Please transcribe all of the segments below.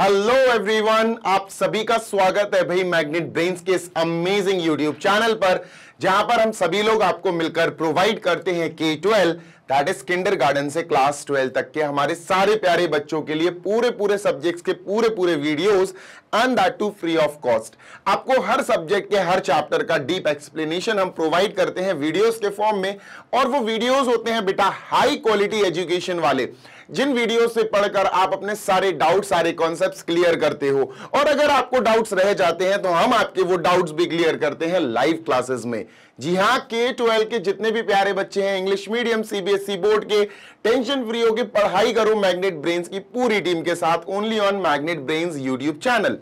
Hello everyone, आप सभी का स्वागत है भाई मैग्नेट ब्रेन्स के इस अमेजिंग यूट्यूब चैनल पर, जहां पर हम सभी लोग आपको मिलकर प्रोवाइड करते हैं K-12 दैट इज किंडरगार्टन से क्लास 12 तक के हमारे सारे प्यारे बच्चों के लिए पूरे सब्जेक्ट्स के पूरे videos and that too free of cost. आपको हर सब्जेक्ट के हर चैप्टर का डीप एक्सप्लेनेशन हम प्रोवाइड करते हैं वीडियोस के फॉर्म में, और वो वीडियोस होते हैं बेटा हाई क्वालिटी एजुकेशन वाले, जिन वीडियो से पढ़कर आप अपने सारे डाउट सारे कॉन्सेप्ट्स क्लियर करते हो, और अगर आपको डाउट्स रह जाते हैं तो हम आपके वो डाउट्स भी क्लियर करते हैं लाइव क्लासेस में। जी हाँ, K-12 के जितने भी प्यारे बच्चे हैं इंग्लिश मीडियम CBSE बोर्ड के, टेंशन फ्री होके पढ़ाई करो मैग्नेट ब्रेन्स की पूरी टीम के साथ, only on Magnet Brains YouTube channel.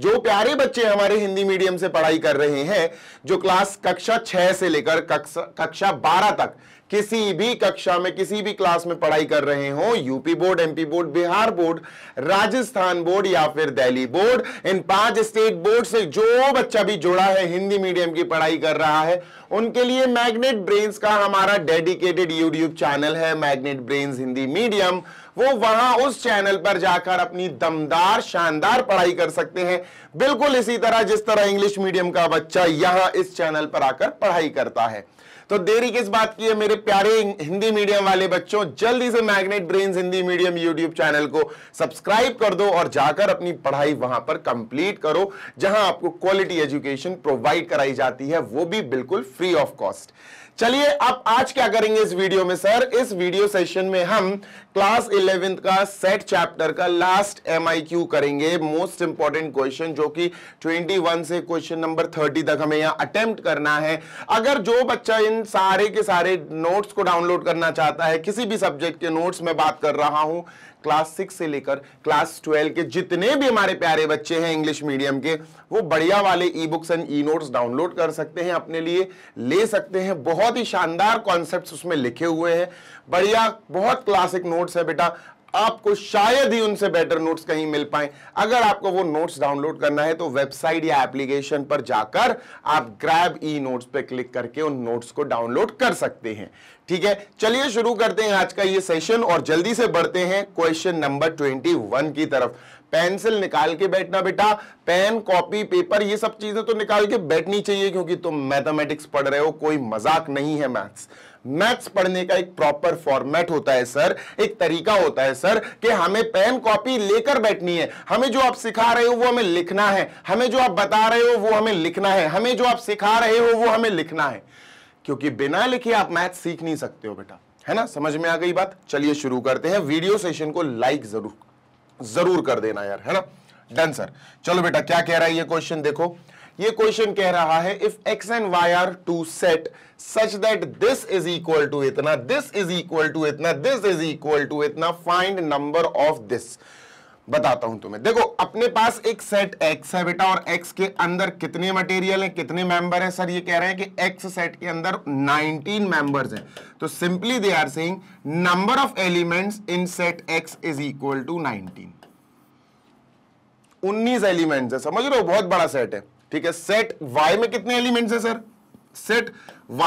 जो प्यारे बच्चे हमारे हिंदी मीडियम से पढ़ाई कर रहे हैं, जो क्लास कक्षा 6 से लेकर कक्षा 12 तक किसी भी कक्षा में किसी भी क्लास में पढ़ाई कर रहे हो, UP board, MP board, Bihar board, Rajasthan board या फिर दिल्ली बोर्ड, इन 5 स्टेट बोर्ड से जो बच्चा भी जुड़ा है हिंदी मीडियम की पढ़ाई कर रहा है, उनके लिए मैग्नेट ब्रेन्स का हमारा डेडिकेटेड यूट्यूब चैनल है मैग्नेट ब्रेन्स हिंदी मीडियम। वो वहां उस चैनल पर जाकर अपनी दमदार शानदार पढ़ाई कर सकते हैं, बिल्कुल इसी तरह जिस तरह इंग्लिश मीडियम का बच्चा यहां इस चैनल पर आकर पढ़ाई करता है। तो देरी किस बात की है मेरे प्यारे हिंदी मीडियम वाले बच्चों, जल्दी से Magnet brains Hindi medium YouTube channel को सब्सक्राइब कर दो और जाकर अपनी पढ़ाई वहां पर कंप्लीट करो, जहां आपको क्वालिटी एजुकेशन प्रोवाइड कराई जाती है, वो भी बिल्कुल फ्री ऑफ कॉस्ट। चलिए, अब आज क्या करेंगे इस वीडियो में सर? इस वीडियो सेशन में हम क्लास 11th का सेट चैप्टर का लास्ट MIQ करेंगे, मोस्ट इंपॉर्टेंट क्वेश्चन, जो कि 21 से क्वेश्चन नंबर 30 तक हमें यहां अटेम्प्ट करना है। अगर जो बच्चा इन सारे के सारे नोट्स को डाउनलोड करना चाहता है, किसी भी सब्जेक्ट के नोट्स में बात कर रहा हूं, क्लास 6 से लेकर क्लास 12 के जितने भी हमारे प्यारे बच्चे हैं इंग्लिश मीडियम के, वो बढ़िया वाले e books and e notes download कर सकते हैं, अपने लिए ले सकते हैं। बहुत ही शानदार कॉन्सेप्ट्स उसमें लिखे हुए हैं, बढ़िया, बहुत क्लासिक नोट्स है बेटा, आपको शायद ही उनसे बेटर नोट्स कहीं मिल पाए। अगर आपको वो नोट्स डाउनलोड करना है तो वेबसाइट या एप्लीकेशन पर जाकर आप ग्रैब ई नोट्स पे क्लिक करके उन नोट्स को डाउनलोड कर सकते हैं। ठीक है, चलिए शुरू करते हैं आज का ये सेशन और जल्दी से बढ़ते हैं क्वेश्चन नंबर 21 की तरफ। पेंसिल निकाल के बैठना बेटा, पेन, कॉपी, पेपर, ये सब चीजें तो निकाल के बैठनी चाहिए, क्योंकि तुम मैथमेटिक्स पढ़ रहे हो, कोई मजाक नहीं है। मैथ्स पढ़ने का एक प्रॉपर फॉर्मेट होता है सर, एक तरीका होता है सर, कि हमें पेन कॉपी लेकर बैठनी है, हमें जो आप सिखा रहे हो वो हमें लिखना है, हमें जो आप बता रहे हो वो हमें लिखना है, हमें जो आप सिखा रहे हो वो हमें लिखना है, क्योंकि बिना लिखे आप मैथ्स सीख नहीं सकते हो बेटा, है ना? समझ में आ गई बात? चलिए शुरू करते हैं। वीडियो सेशन को लाइक जरूर कर देना यार, है ना? Done sir. चलो बेटा, क्या कह रहा है ये क्वेश्चन? देखो, ये क्वेश्चन कह रहा है if X and Y are two set such that this is equal to इतना, दिस इज इक्वल टू इतना, दिस इज इक्वल टू इतना, फाइंड नंबर ऑफ दिस। बताता हूं तुम्हें। देखो, अपने पास एक सेट x है बेटा, और x के अंदर कितने मटेरियल हैं, कितने मेंबर हैं? सर ये कह रहे हैं कि x सेट के अंदर 19 मेंबर्स हैं, तो simply they are saying number of elements in set x is equal to 19। 19 elements है, समझ रहे हो, बहुत बड़ा सेट है। ठीक है, सेट y में कितने एलिमेंट्स हैं सर? सेट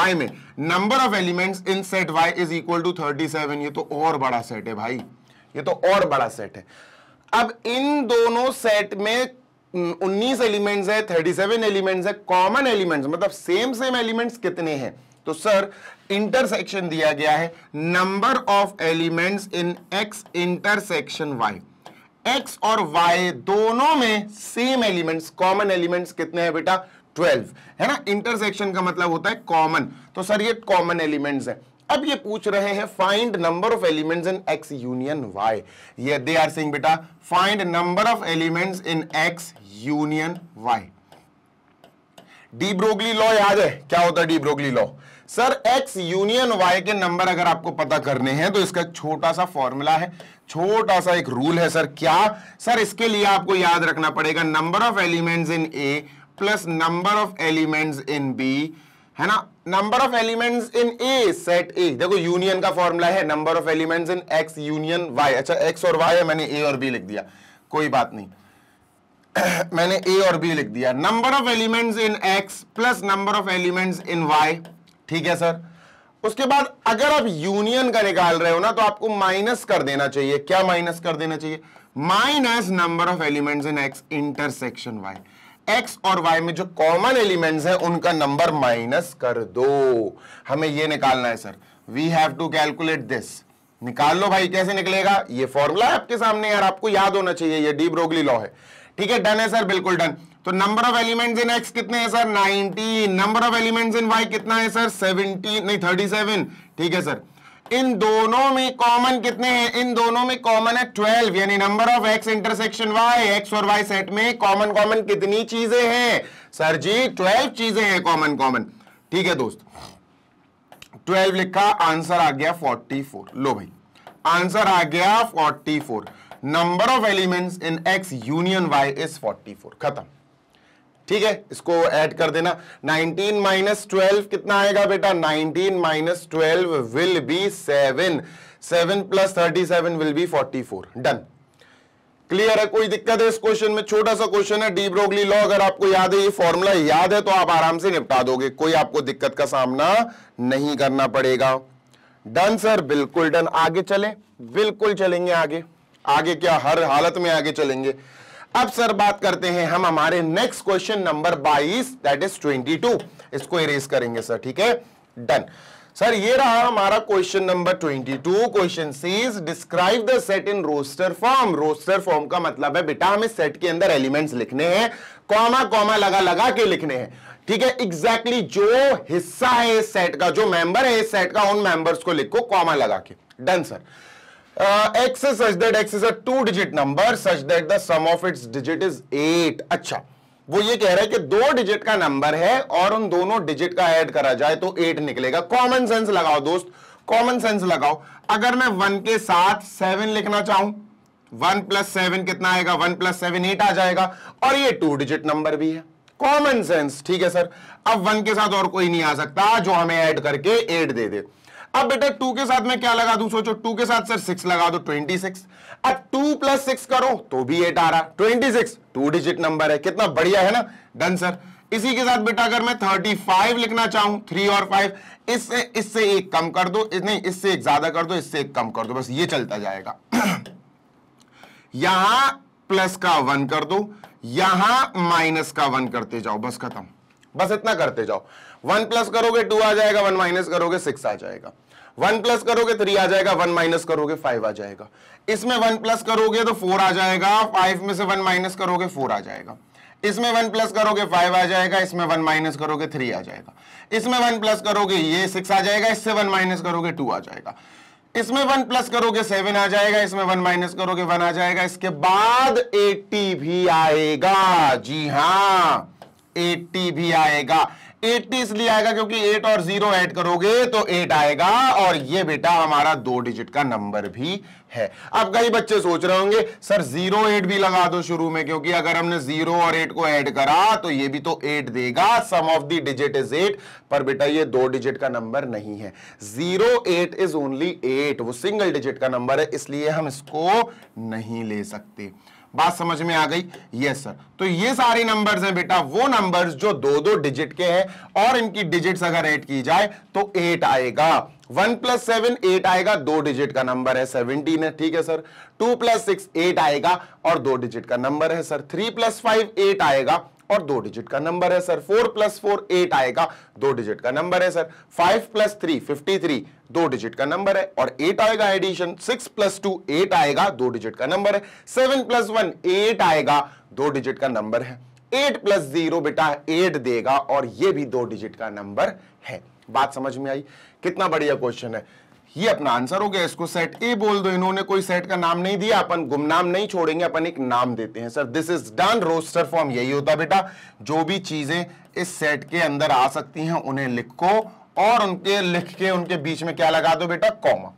y में number of elements in set y is equal to 37। ये तो और बड़ा सेट है भाई, ये तो और बड़ा सेट है। अब इन दोनों सेट में 19 एलिमेंट्स है, 37 एलिमेंट्स है, कॉमन एलिमेंट्स मतलब सेम एलिमेंट्स कितने हैं? तो सर इंटरसेक्शन दिया गया है, number of elements in x intersection y। x और y दोनों में सेम एलिमेंट्स, कॉमन एलिमेंट्स कितने हैं बेटा? 12, है ना? इंटरसेक्शन का मतलब होता है कॉमन, तो सर ये कॉमन एलिमेंट्स है। अब ये पूछ रहे हैं find number of elements in x union y। ये दे आर सेइंग बेटा find number of elements in x union y। De Broglie law याद है? क्या होता है de Broglie law? Sir x union y के नंबर अगर आपको पता करने हैं तो इसका एक छोटा सा फॉर्मूला है, छोटा सा एक रूल है सर। क्या सर? इसके लिए आपको याद रखना पड़ेगा number of elements in a plus number of elements in b, है ना? Number of elements in a set A, देखो यूनियन का फॉर्मूला है, number of elements in X union Y. अच्छा, एक्स और वाई है, मैंने ए और बी लिख दिया, कोई बात नहीं, मैंने ए और बी लिख दिया। Number of elements in X plus number of elements in Y, ठीक है सर। उसके बाद अगर आप यूनियन का निकाल रहे हो ना, तो आपको माइनस कर देना चाहिए। क्या माइनस कर देना चाहिए? Minus number of elements in X intersection Y. X और वाई में जो कॉमन एलिमेंट्स हैं उनका नंबर माइनस कर दो, हमें ये निकालना है sir. We have to calculate this. निकाल लो भाई, कैसे निकलेगा? ये फॉर्मूला है आपके सामने यार, आपको याद होना चाहिए, ये डी ब्रोगली लॉ है। ठीक है, डन है सर, बिल्कुल डन। तो number of elements in X कितने हैं sir? 19। Number of elements in Y कितना है सर? 37। ठीक है सर, इन दोनों में कॉमन कितने हैं? इन दोनों में कॉमन है 12, यानी number of X intersection Y, X और वाई सेट में कॉमन कॉमन कितनी चीजें हैं सर जी? 12 चीजें हैं कॉमन कॉमन। ठीक है दोस्त, 12 लिखा, आंसर आ गया 44। लो भाई, आंसर आ गया 44। Number of elements in X union Y is 44। खत्म। ठीक है, इसको ऐड कर देना। 19 माइनस 12 कितना आएगा बेटा? 19 minus 12 will be 7, 7 plus 37 will be 44। Done, clear है? कोई दिक्कत है इस क्वेश्चन में? छोटा सा क्वेश्चन है, डी ब्रोगली लॉ अगर आपको याद है, ये फॉर्मूला याद है तो आप आराम से निपटा दोगे, कोई आपको दिक्कत का सामना नहीं करना पड़ेगा। डन सर, बिल्कुल डन। आगे चले? बिल्कुल चलेंगे आगे, आगे क्या हर हालत में आगे चलेंगे। अब सर बात करते हैं हम हमारे next question number 22, that is 22। इसको इरेज करेंगे सर, ठीक है, डन सर। ये रहा हमारा question number 22। Question says describe the set in roster form. Roster form का मतलब है बेटा हमें सेट के अंदर एलिमेंट्स लिखने हैं, कॉमा कॉमा लगा लगा के लिखने हैं। ठीक है, एग्जैक्टली जो हिस्सा है इस सेट का, जो मेंबर है इस सेट का, उन मेंबर्स को लिखो कॉमा लगा के। Done sir. X is such that X is a two-digit number such that the sum of its digit is 8. अच्छा, वो ये कह रहा है कि 2 डिजिट का नंबर है और उन दोनों डिजिट का ऐड करा जाए तो 8 निकलेगा। कॉमन सेंस लगाओ दोस्त, कॉमन सेंस लगाओ। अगर मैं 1 के साथ 7 लिखना चाहूं, 1 + 7 कितना आएगा? 1 + 7 8 आ जाएगा, और ये 2 डिजिट नंबर भी है। Common sense. ठीक है सर, अब 1 के साथ और कोई नहीं आ सकता जो हमें ऐड करके 8 दे दे। अब बेटा 2 के साथ मैं क्या लगा दूं? सोचो, 2 के साथ सर 6 लगा दो, 26। अब 2 + 6 करो तो भी 8 आ रहा, 26, 2 डिजिट नंबर है। कितना बढ़िया है ना? Done sir. इसी के साथ बेटा अगर मैं 35 लिखना चाहूं, 3 और 5, इससे एक कम कर दो, नहीं इससे एक ज्यादा कर दो, इससे एक कम कर दो, बस ये चलता जाएगा। यहां प्लस का 1 कर दो, यहां माइनस का 1 करते जाओ, बस खत्म। बस इतना करते जाओ। 1 प्लस करोगे 2 आ जाएगा, 1 माइनस करोगे 6 आ जाएगा, 1 प्लस करोगे 3 आ जाएगा, 1 माइनस करोगे 5 आ जाएगा। इसमें 1 प्लस करोगे तो 4 आ जाएगा, 5 में से 1 माइनस करोगे 4 आ जाएगा। इसमें 1 प्लस करोगे 5 आ जाएगा, इसमें 1 माइनस करोगे 3 आ जाएगा। इसमें 1 प्लस करोगे ये 6 आ जाएगा, इससे 1 माइनस करोगे 2 आ जाएगा। इसमें 1 प्लस करोगे 7 आ जाएगा, इसमें 1 माइनस करोगे 1 आ जाएगा। इसके बाद 80 भी आएगा। जी हाँ, 80 भी आएगा। 80 इसलिए आएगा क्योंकि 8 और 0 ऐड करोगे तो 8 आएगा, और ये बेटा हमारा 2 डिजिट का नंबर भी है। अब कई बच्चे सोच रहे होंगे सर 08 भी लगा दो शुरू में, क्योंकि अगर हमने 0 और 8 को ऐड करा तो ये भी तो 8 देगा, sum of the digit is 8। पर बेटा ये 2 डिजिट का नंबर नहीं है, 08 इज ओनली 8, वो सिंगल डिजिट का नंबर है, इसलिए हम इसको नहीं ले सकते। बात समझ में आ गई? Yes sir. तो ये सारे नंबर्स हैं बेटा वो नंबर्स जो 2 डिजिट के हैं, और इनकी डिजिट्स अगर ऐड की जाए तो 8 आएगा। 1 + 7 8 आएगा, 2 डिजिट का नंबर है, 17 है। ठीक है सर। 2 + 6 8 आएगा और 2 डिजिट का नंबर है सर। 3 + 5 8 आएगा और 2 डिजिट का नंबर है सर। 4 + 4 8 आएगा, 2 डिजिट का नंबर है सर। 5 + 3 53, 2 डिजिट का नंबर है और 8 आएगा एडिशन। 6 + 2 8 आएगा, 2 डिजिट का नंबर है। 7 + 1 8 आएगा, 2 डिजिट का नंबर है। 8 + 0 बेटा 8 देगा, और ये भी 2 डिजिट का नंबर है। बात समझ में आई? कितना बढ़िया क्वेश्चन है। ये अपना आंसर हो गया। इसको सेट ए बोल दो। इन्होंने कोई सेट का नाम नहीं दिया, अपन गुमनाम नहीं छोड़ेंगे, अपन एक नाम देते हैं sir. This is done. Roster form यही होता है बेटा, जो भी चीजें इस सेट के अंदर आ सकती हैं उन्हें लिखो, और उनके लिख के उनके बीच में क्या लगा दो बेटा? कॉमा।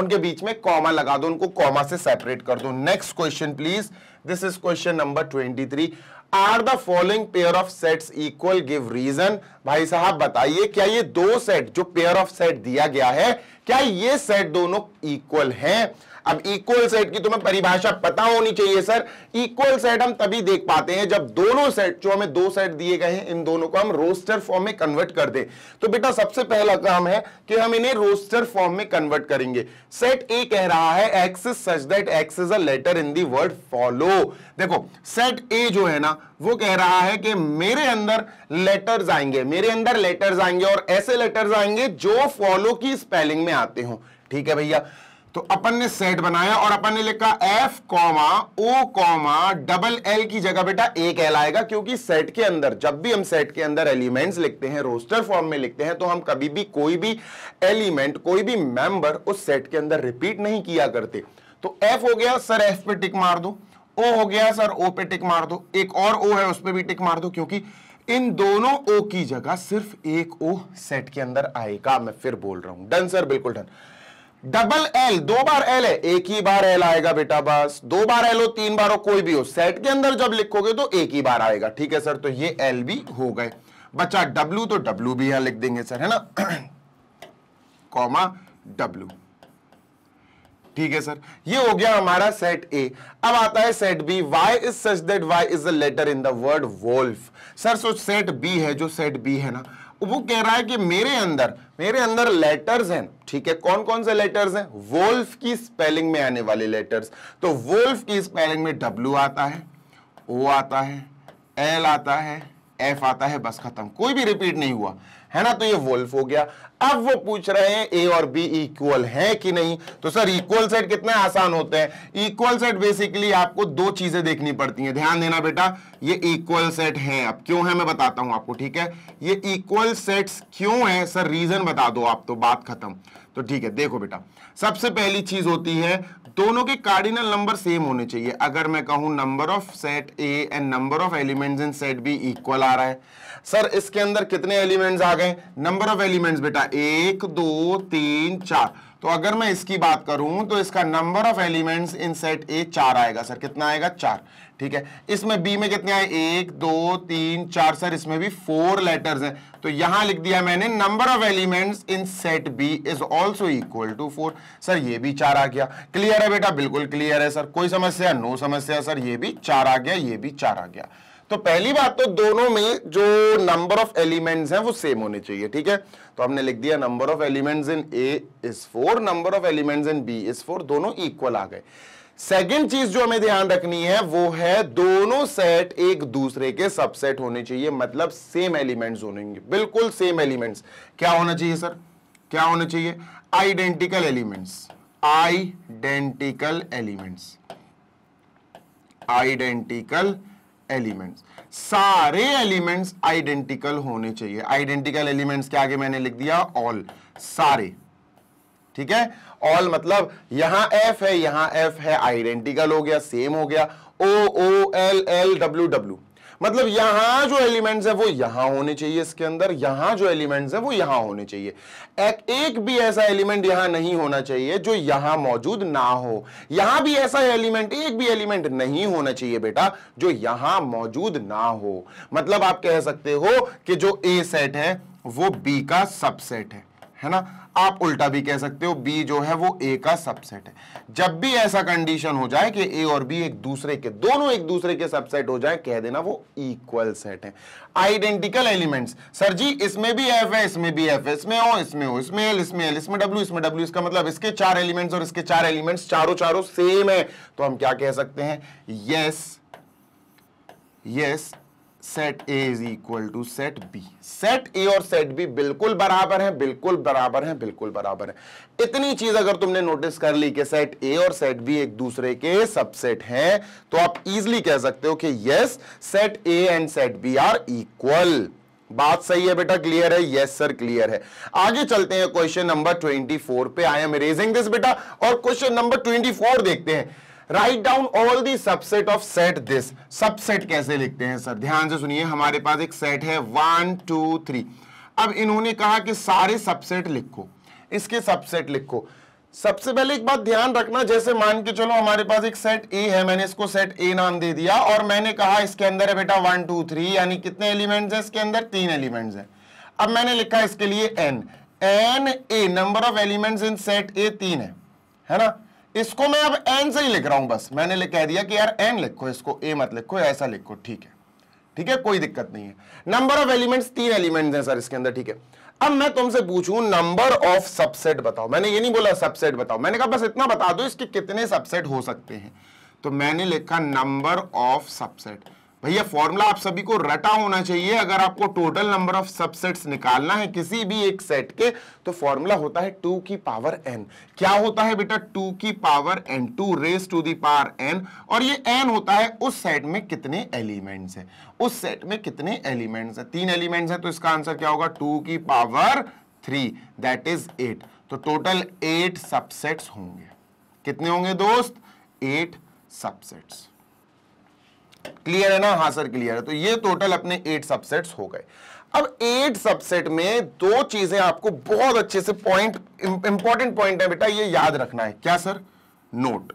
उनके बीच में कॉमा लगा दो, उनको कॉमा से सेपरेट कर दो। Next question please. This is question number 23। Are the following pair of sets equal, give reason. भाई साहब बताइए क्या ये दो सेट जो पेयर ऑफ सेट दिया गया है, क्या ये सेट दोनों इक्वल हैं? अब इक्वल सेट की तुम्हें परिभाषा पता होनी चाहिए सर। इक्वल सेट हम तभी देख पाते हैं जब दोनों सेट, जो हमें दो सेट दिए गए हैं, इन दोनों को हम रोस्टर फॉर्म में कन्वर्ट कर दें। तो बेटा सबसे पहला काम है कि हम इन्हें रोस्टर फॉर्म में कन्वर्ट करेंगे। सेट ए कह रहा है X such that X is a letter in the word follow. देखो सेट ए जो है ना वो कह रहा है कि मेरे अंदर लेटर्स आएंगे, मेरे अंदर लेटर्स आएंगे और ऐसे लेटर्स आएंगे जो फॉलो की स्पेलिंग में आते हो। ठीक है भैया, तो अपन ने सेट बनाया और अपन ने लिखा F, O, डबल L की जगह बेटा A कहलाएगा, क्योंकि सेट के अंदर जब भी हम सेट के अंदर एलिमेंट्स लिखते हैं, रोस्टर फॉर्म में लिखते हैं, तो हम कभी भी कोई भी एलिमेंट, कोई भी मेंबर उस सेट के अंदर रिपीट नहीं किया करते। तो F हो गया सर, F पे टिक मार दो। O हो गया सर, O पे टिक मार दो। एक और O है उस पर भी टिक मार दो, क्योंकि इन दोनों O की जगह सिर्फ एक O सेट के अंदर आएगा। मैं फिर बोल रहा हूं, डन सर, बिल्कुल डन। डबल एल, दो बार एल है, एक ही बार एल आएगा बेटा, बस। दो बार एल हो, तीन बार हो, कोई भी हो, सेट के अंदर जब लिखोगे तो एक ही बार आएगा। ठीक है सर, तो ये एल भी हो गए। बच्चा डब्ल्यू, तो डब्ल्यू भी यहां लिख देंगे सर, है ना, कॉमा डब्ल्यू। ठीक है सर, ये हो गया हमारा सेट ए। अब आता है set B, Y is such that Y is a letter in the word wolf. Sir so set B है, जो सेट बी है ना, वो कह रहा है कि मेरे अंदर लेटर्स हैं। ठीक है, कौन कौन से लेटर्स हैं? वोल्फ की स्पेलिंग में आने वाले लेटर्स। तो वोल्फ की स्पेलिंग में डब्ल्यू आता है, ओ आता है, एल आता है, एफ आता है, बस खत्म, कोई भी रिपीट नहीं हुआ, है ना। तो ये वोल्फ हो गया। अब वो पूछ रहे हैं ए और बी इक्वल है कि नहीं। तो सर इक्वल सेट कितने आसान होते हैं। इक्वल सेट बेसिकली आपको दो चीजें देखनी पड़ती हैं, ध्यान देना बेटा। ये इक्वल सेट है, अब क्यों है मैं बताता हूं आपको, ठीक है। ये इक्वल सेट्स क्यों है सर, रीजन बता दो आप, तो बात खत्म। तो ठीक है, देखो बेटा, सबसे पहली चीज होती है दोनों के कार्डिनल नंबर सेम होने चाहिए। अगर मैं कहूं number of set A and number of elements in set B equal आ रहा है, सर इसके अंदर कितने एलिमेंट्स आ गए? नंबर ऑफ एलिमेंट्स बेटा 1 2 3 4। तो अगर मैं इसकी बात करूं तो इसका number of elements in set A 4 आएगा। सर कितना आएगा? 4। ठीक है, इसमें बी में कितने आए? 1 2 3 4। सर इसमें भी 4 लेटर्स हैं, तो यहां लिख दिया मैंने number of elements in set B is also equal to 4। Sir ये भी 4 आ गया। क्लियर है बेटा? बिल्कुल क्लियर है सर, कोई समस्या? नो समस्या सर। ये भी 4 आ गया, ये भी 4 आ गया। तो पहली बात तो दोनों में जो नंबर ऑफ एलिमेंट्स हैं वो सेम होने चाहिए। ठीक है, तो हमने लिख दिया number of elements in A is 4, number of elements in B is 4, दोनों इक्वल आ गए। सेकंड चीज जो हमें ध्यान रखनी है वो है दोनों सेट एक दूसरे के सबसेट होने चाहिए, मतलब सेम एलिमेंट्स होने, बिल्कुल सेम एलिमेंट्स। क्या होना चाहिए सर, क्या होना चाहिए? Identical elements, identical elements, identical elements, सारे एलिमेंट्स आइडेंटिकल होने चाहिए। आइडेंटिकल एलिमेंट्स के आगे मैंने लिख दिया ऑल, सारे। ठीक है, ऑल मतलब यहां एफ है, यहां एफ है, आइडेंटिकल हो गया, सेम हो गया। O, O, L, L, W, W, मतलब यहां जो एलिमेंट्स है वो यहां होने चाहिए, इसके अंदर यहां जो एलिमेंट्स है वो यहां होने चाहिए। एक भी ऐसा एलिमेंट यहां नहीं होना चाहिए जो यहां मौजूद ना हो। यहां भी ऐसा एलिमेंट, एक भी एलिमेंट नहीं होना चाहिए बेटा जो यहां मौजूद ना हो। मतलब आप कह सकते हो कि जो ए सेट है वो बी का सबसेट है ना। आप उल्टा भी कह सकते हो, बी जो है वो ए का सबसेट है। जब भी ऐसा कंडीशन हो जाए कि ए और बी एक दूसरे के, दोनों एक दूसरे के सबसेट हो जाए, कह देना वो इक्वल सेट है। आइडेंटिकल एलिमेंट्स, सर जी इसमें भी एफ है, इसमें भी एफ है, इसमें ओ, इसमें ओ, इसमें एल, इसमें एल, इसमें डब्ल्यू, इसमें डब्ल्यू, इसका मतलब इसके 4 एलिमेंट्स और इसके 4 एलिमेंट्स, चारों चारों सेम है। तो हम क्या कह सकते हैं? Yes, yes set A is equal to set B. Set A और सेट बी बिल्कुल बराबर हैं, बिल्कुल बराबर हैं, बिल्कुल बराबर हैं। इतनी चीज अगर तुमने नोटिस कर ली कि सेट ए और सेट बी एक दूसरे के सबसेट हैं, तो आप इजीली कह सकते हो कि yes set A and set B are equal. बात सही है बेटा? क्लियर है? यस सर, क्लियर है। आगे चलते हैं क्वेश्चन नंबर 24 पे। आई एम रेजिंग दिस बेटा, और क्वेश्चन नंबर 24 देखते हैं। Write down all the subset of set this. Subset कैसे लिखते हैं सर? ध्यान से सुनिए, हमारे पास एक सेट है 1 2 3। अब इन्होंने कहा कि सारे सबसेट लिखो, इसके सबसेट लिखो। सबसे पहले एक बात ध्यान रखना, जैसे मान के चलो हमारे पास एक सेट ए है, मैंने इसको सेट ए नाम दे दिया और मैंने कहा इसके अंदर है बेटा 1 2 3, यानी कितने एलिमेंट्स हैं इसके अंदर? 3 एलिमेंट्स हैं। अब मैंने लिखा इसके लिए N, N A number of elements in set A 3 है ना। इसको मैं अब एन से ही लिख रहा हूं, बस मैंने लिखा दिया कि यार एन लिखो, इसको ए मत लिखो, ऐसा लिखो, ठीक है, ठीक है, कोई दिक्कत नहीं है। नंबर ऑफ एलिमेंट्स 3 एलिमेंट्स हैं सर इसके अंदर, ठीक है। अब मैं तुमसे पूछूं नंबर ऑफ सबसेट बताओ, मैंने ये नहीं बोला सबसेट बताओ, मैंने कहा बस इतना बता दो इसके कितने सबसेट हो सकते हैं। तो मैंने लिखा नंबर ऑफ सबसेट। भैया फॉर्मूला आप सभी को रटा होना चाहिए, अगर आपको टोटल नंबर ऑफ सबसेट्स निकालना है किसी भी एक सेट के तो फॉर्मूला होता है 2 की पावर n। क्या होता है बेटा? 2 की power n, 2 raise to the power n। और ये n होता है उस सेट में कितने एलिमेंट्स हैं, उस सेट में कितने एलिमेंट्स हैं। 3 एलिमेंट्स हैं तो इसका आंसर क्या होगा? 2 की पावर 3, दैट इज 8। तो टोटल 8 सबसेट्स होंगे। कितने होंगे दोस्त? 8 सबसेट्स। क्लियर है ना? हाँ सर क्लियर है। तो ये टोटल अपने 8 सबसेट्स हो गए। अब 8 सबसेट में दो चीजें आपको बहुत अच्छे से पॉइंट, इंपॉर्टेंट पॉइंट है बेटा, ये याद रखना है। क्या सर? नोट,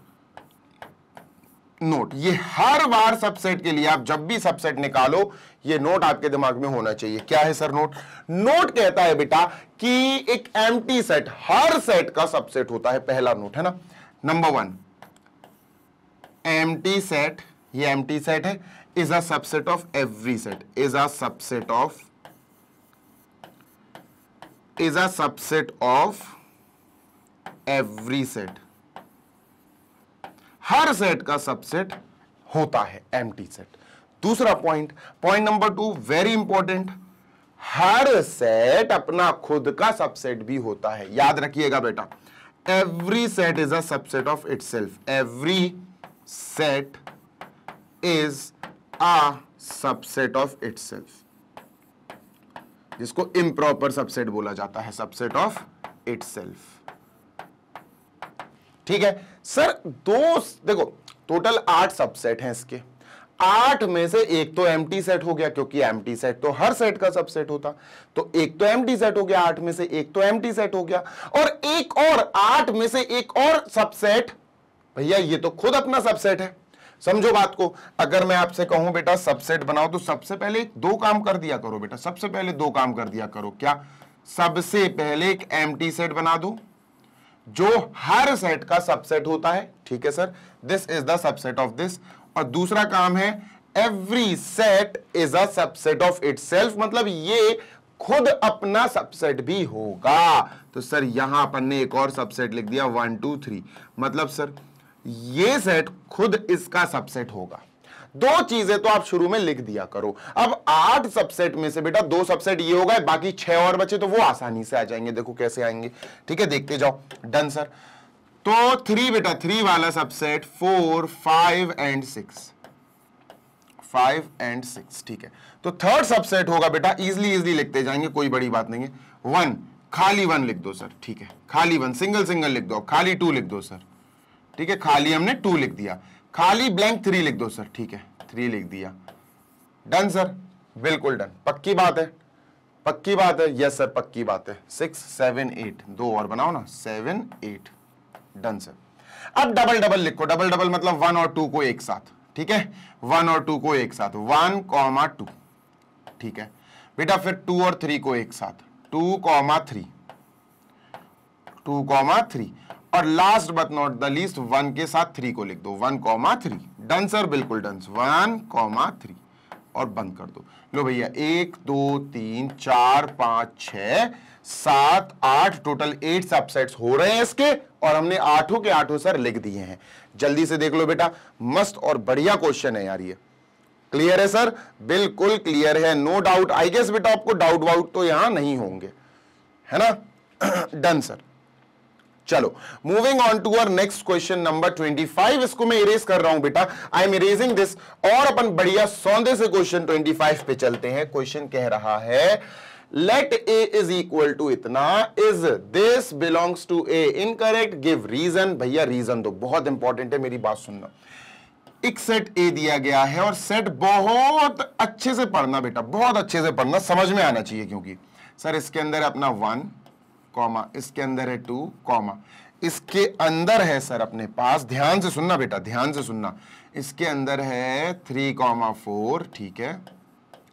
नोट ये हर बार सबसेट के लिए आप जब भी सबसेट निकालो ये नोट आपके दिमाग में होना चाहिए। क्या है सर नोट? नोट कहता है बेटा कि एक एम्प्टी सेट हर सेट का सबसेट होता है, पहला नोट है ना। नंबर 1 एम्प्टी सेट, ये एम्प्टी सेट है, is a subset of every set, is a subset of, is a subset of every set, हर सेट का सबसेट होता है एम्प्टी सेट। दूसरा point, point number 2 very important, हर सेट अपना खुद का सबसेट भी होता है। याद रखिएगा बेटा, every set is a subset of itself, every set is a subset of itself, जिसको improper subset बोला जाता है, subset of itself। ठीक है सर। दो देखो टोटल 8 सबसेट हैं इसके, 8 में से एक तो एम्प्टी सेट हो गया क्योंकि एम्प्टी सेट तो हर सेट का सबसेट होता, तो एक तो एम्प्टी सेट हो गया, 8 में से एक तो एम्प्टी सेट हो गया, और एक और 8 में से एक और सबसेट, भैया ये तो खुद अपना सबसेट है। समझो बात को। अगर मैं आपसे कहूं बेटा सबसेट बनाओ तो सबसे पहले दो काम कर दिया करो बेटा, सबसे पहले दो काम कर दिया करो। क्या? सबसे पहले एक एम्प्टी सेट बना दो जो हर सेट का सबसेट होता है, ठीक है sir, this is the subset of this. और दूसरा काम है every set is a subset of itself, मतलब ये खुद अपना सबसेट भी होगा। तो सर यहां अपन ने एक और सबसेट लिख दिया 1 2 3, मतलब सर ये सेट खुद इसका सबसेट होगा। दो चीजें तो आप शुरू में लिख दिया करो। अब 8 सबसेट में से बेटा 2 सबसेट ये हो गए, बाकी 6 और बचे तो वो आसानी से आ जाएंगे, देखो कैसे आएंगे, ठीक है, देखते जाओ। Done sir. तो 3 बेटा, 3 वाला सबसेट, 4 5 एंड 6, 5 एंड 6, ठीक है। तो थर्ड सबसेट होगा बेटा, इजली इजली लिखते जाएंगे, कोई बड़ी बात नहीं है। 1, खाली 1 लिख दो सर, ठीक है, खाली 1, सिंगल सिंगल लिख दो, खाली 2 लिख दो सर, ठीक है, खाली हमने 2 लिख दिया, खाली ब्लैंक 3 लिख दो सर, ठीक है, 3 लिख दिया। डन सर, बिल्कुल डन, पक्की बात है, पक्की बात है, यस सर पक्की बात है। 6 7 8, 2 और बनाओ ना, 7 8, डन सर। अब डबल डबल लिखो, डबल डबल मतलब 1 और 2 को एक साथ, ठीक है, 1 और 2 को एक साथ, 1 कॉमा 2, ठीक है बेटा। फिर 2 और 3 को एक साथ, 2 कॉमा 3, 2 कॉमा 3, और last but not the least 1 के साथ 3 को लिख दो, 1 कॉमा 3। डन सर, बिल्कुल डन, 1 कॉमा 3 और बंद कर दो। लो भैया 1 2 3 4 5 6 7 8, टोटल 8 सबसेट्स हो रहे हैं इसके, और हमने 8 के 8 सर लिख दिए हैं। जल्दी से देख लो बेटा, मस्त और बढ़िया क्वेश्चन है यार ये। क्लियर है सर? बिल्कुल क्लियर है, नो डाउट। आई गेस बेटा आपको डाउट वाउट तो यहां नहीं होंगे, है ना। डन सर, चलो moving on to our next question number 25। इसको मैं इरेज कर रहा हूं बेटा, आई एम इरेजिंग दिस, और अपन बढ़िया सौंदे से क्वेश्चन 25 पे चलते हैं। क्वेश्चन कह रहा है let A is equal to इतना, is this belongs to A, incorrect, give reason. भैया रीजन दो, बहुत इंपॉर्टेंट है, मेरी बात सुनना। एक सेट ए दिया गया है, और सेट बहुत अच्छे से पढ़ना बेटा, बहुत अच्छे से पढ़ना, समझ में आना चाहिए, क्योंकि सर इसके अंदर अपना 1 कॉमा, इसके अंदर है 2 कॉमा, इसके अंदर है सर अपने पास, ध्यान से सुनना बेटा, ध्यान से सुनना, इसके अंदर है 3,4, ठीक है,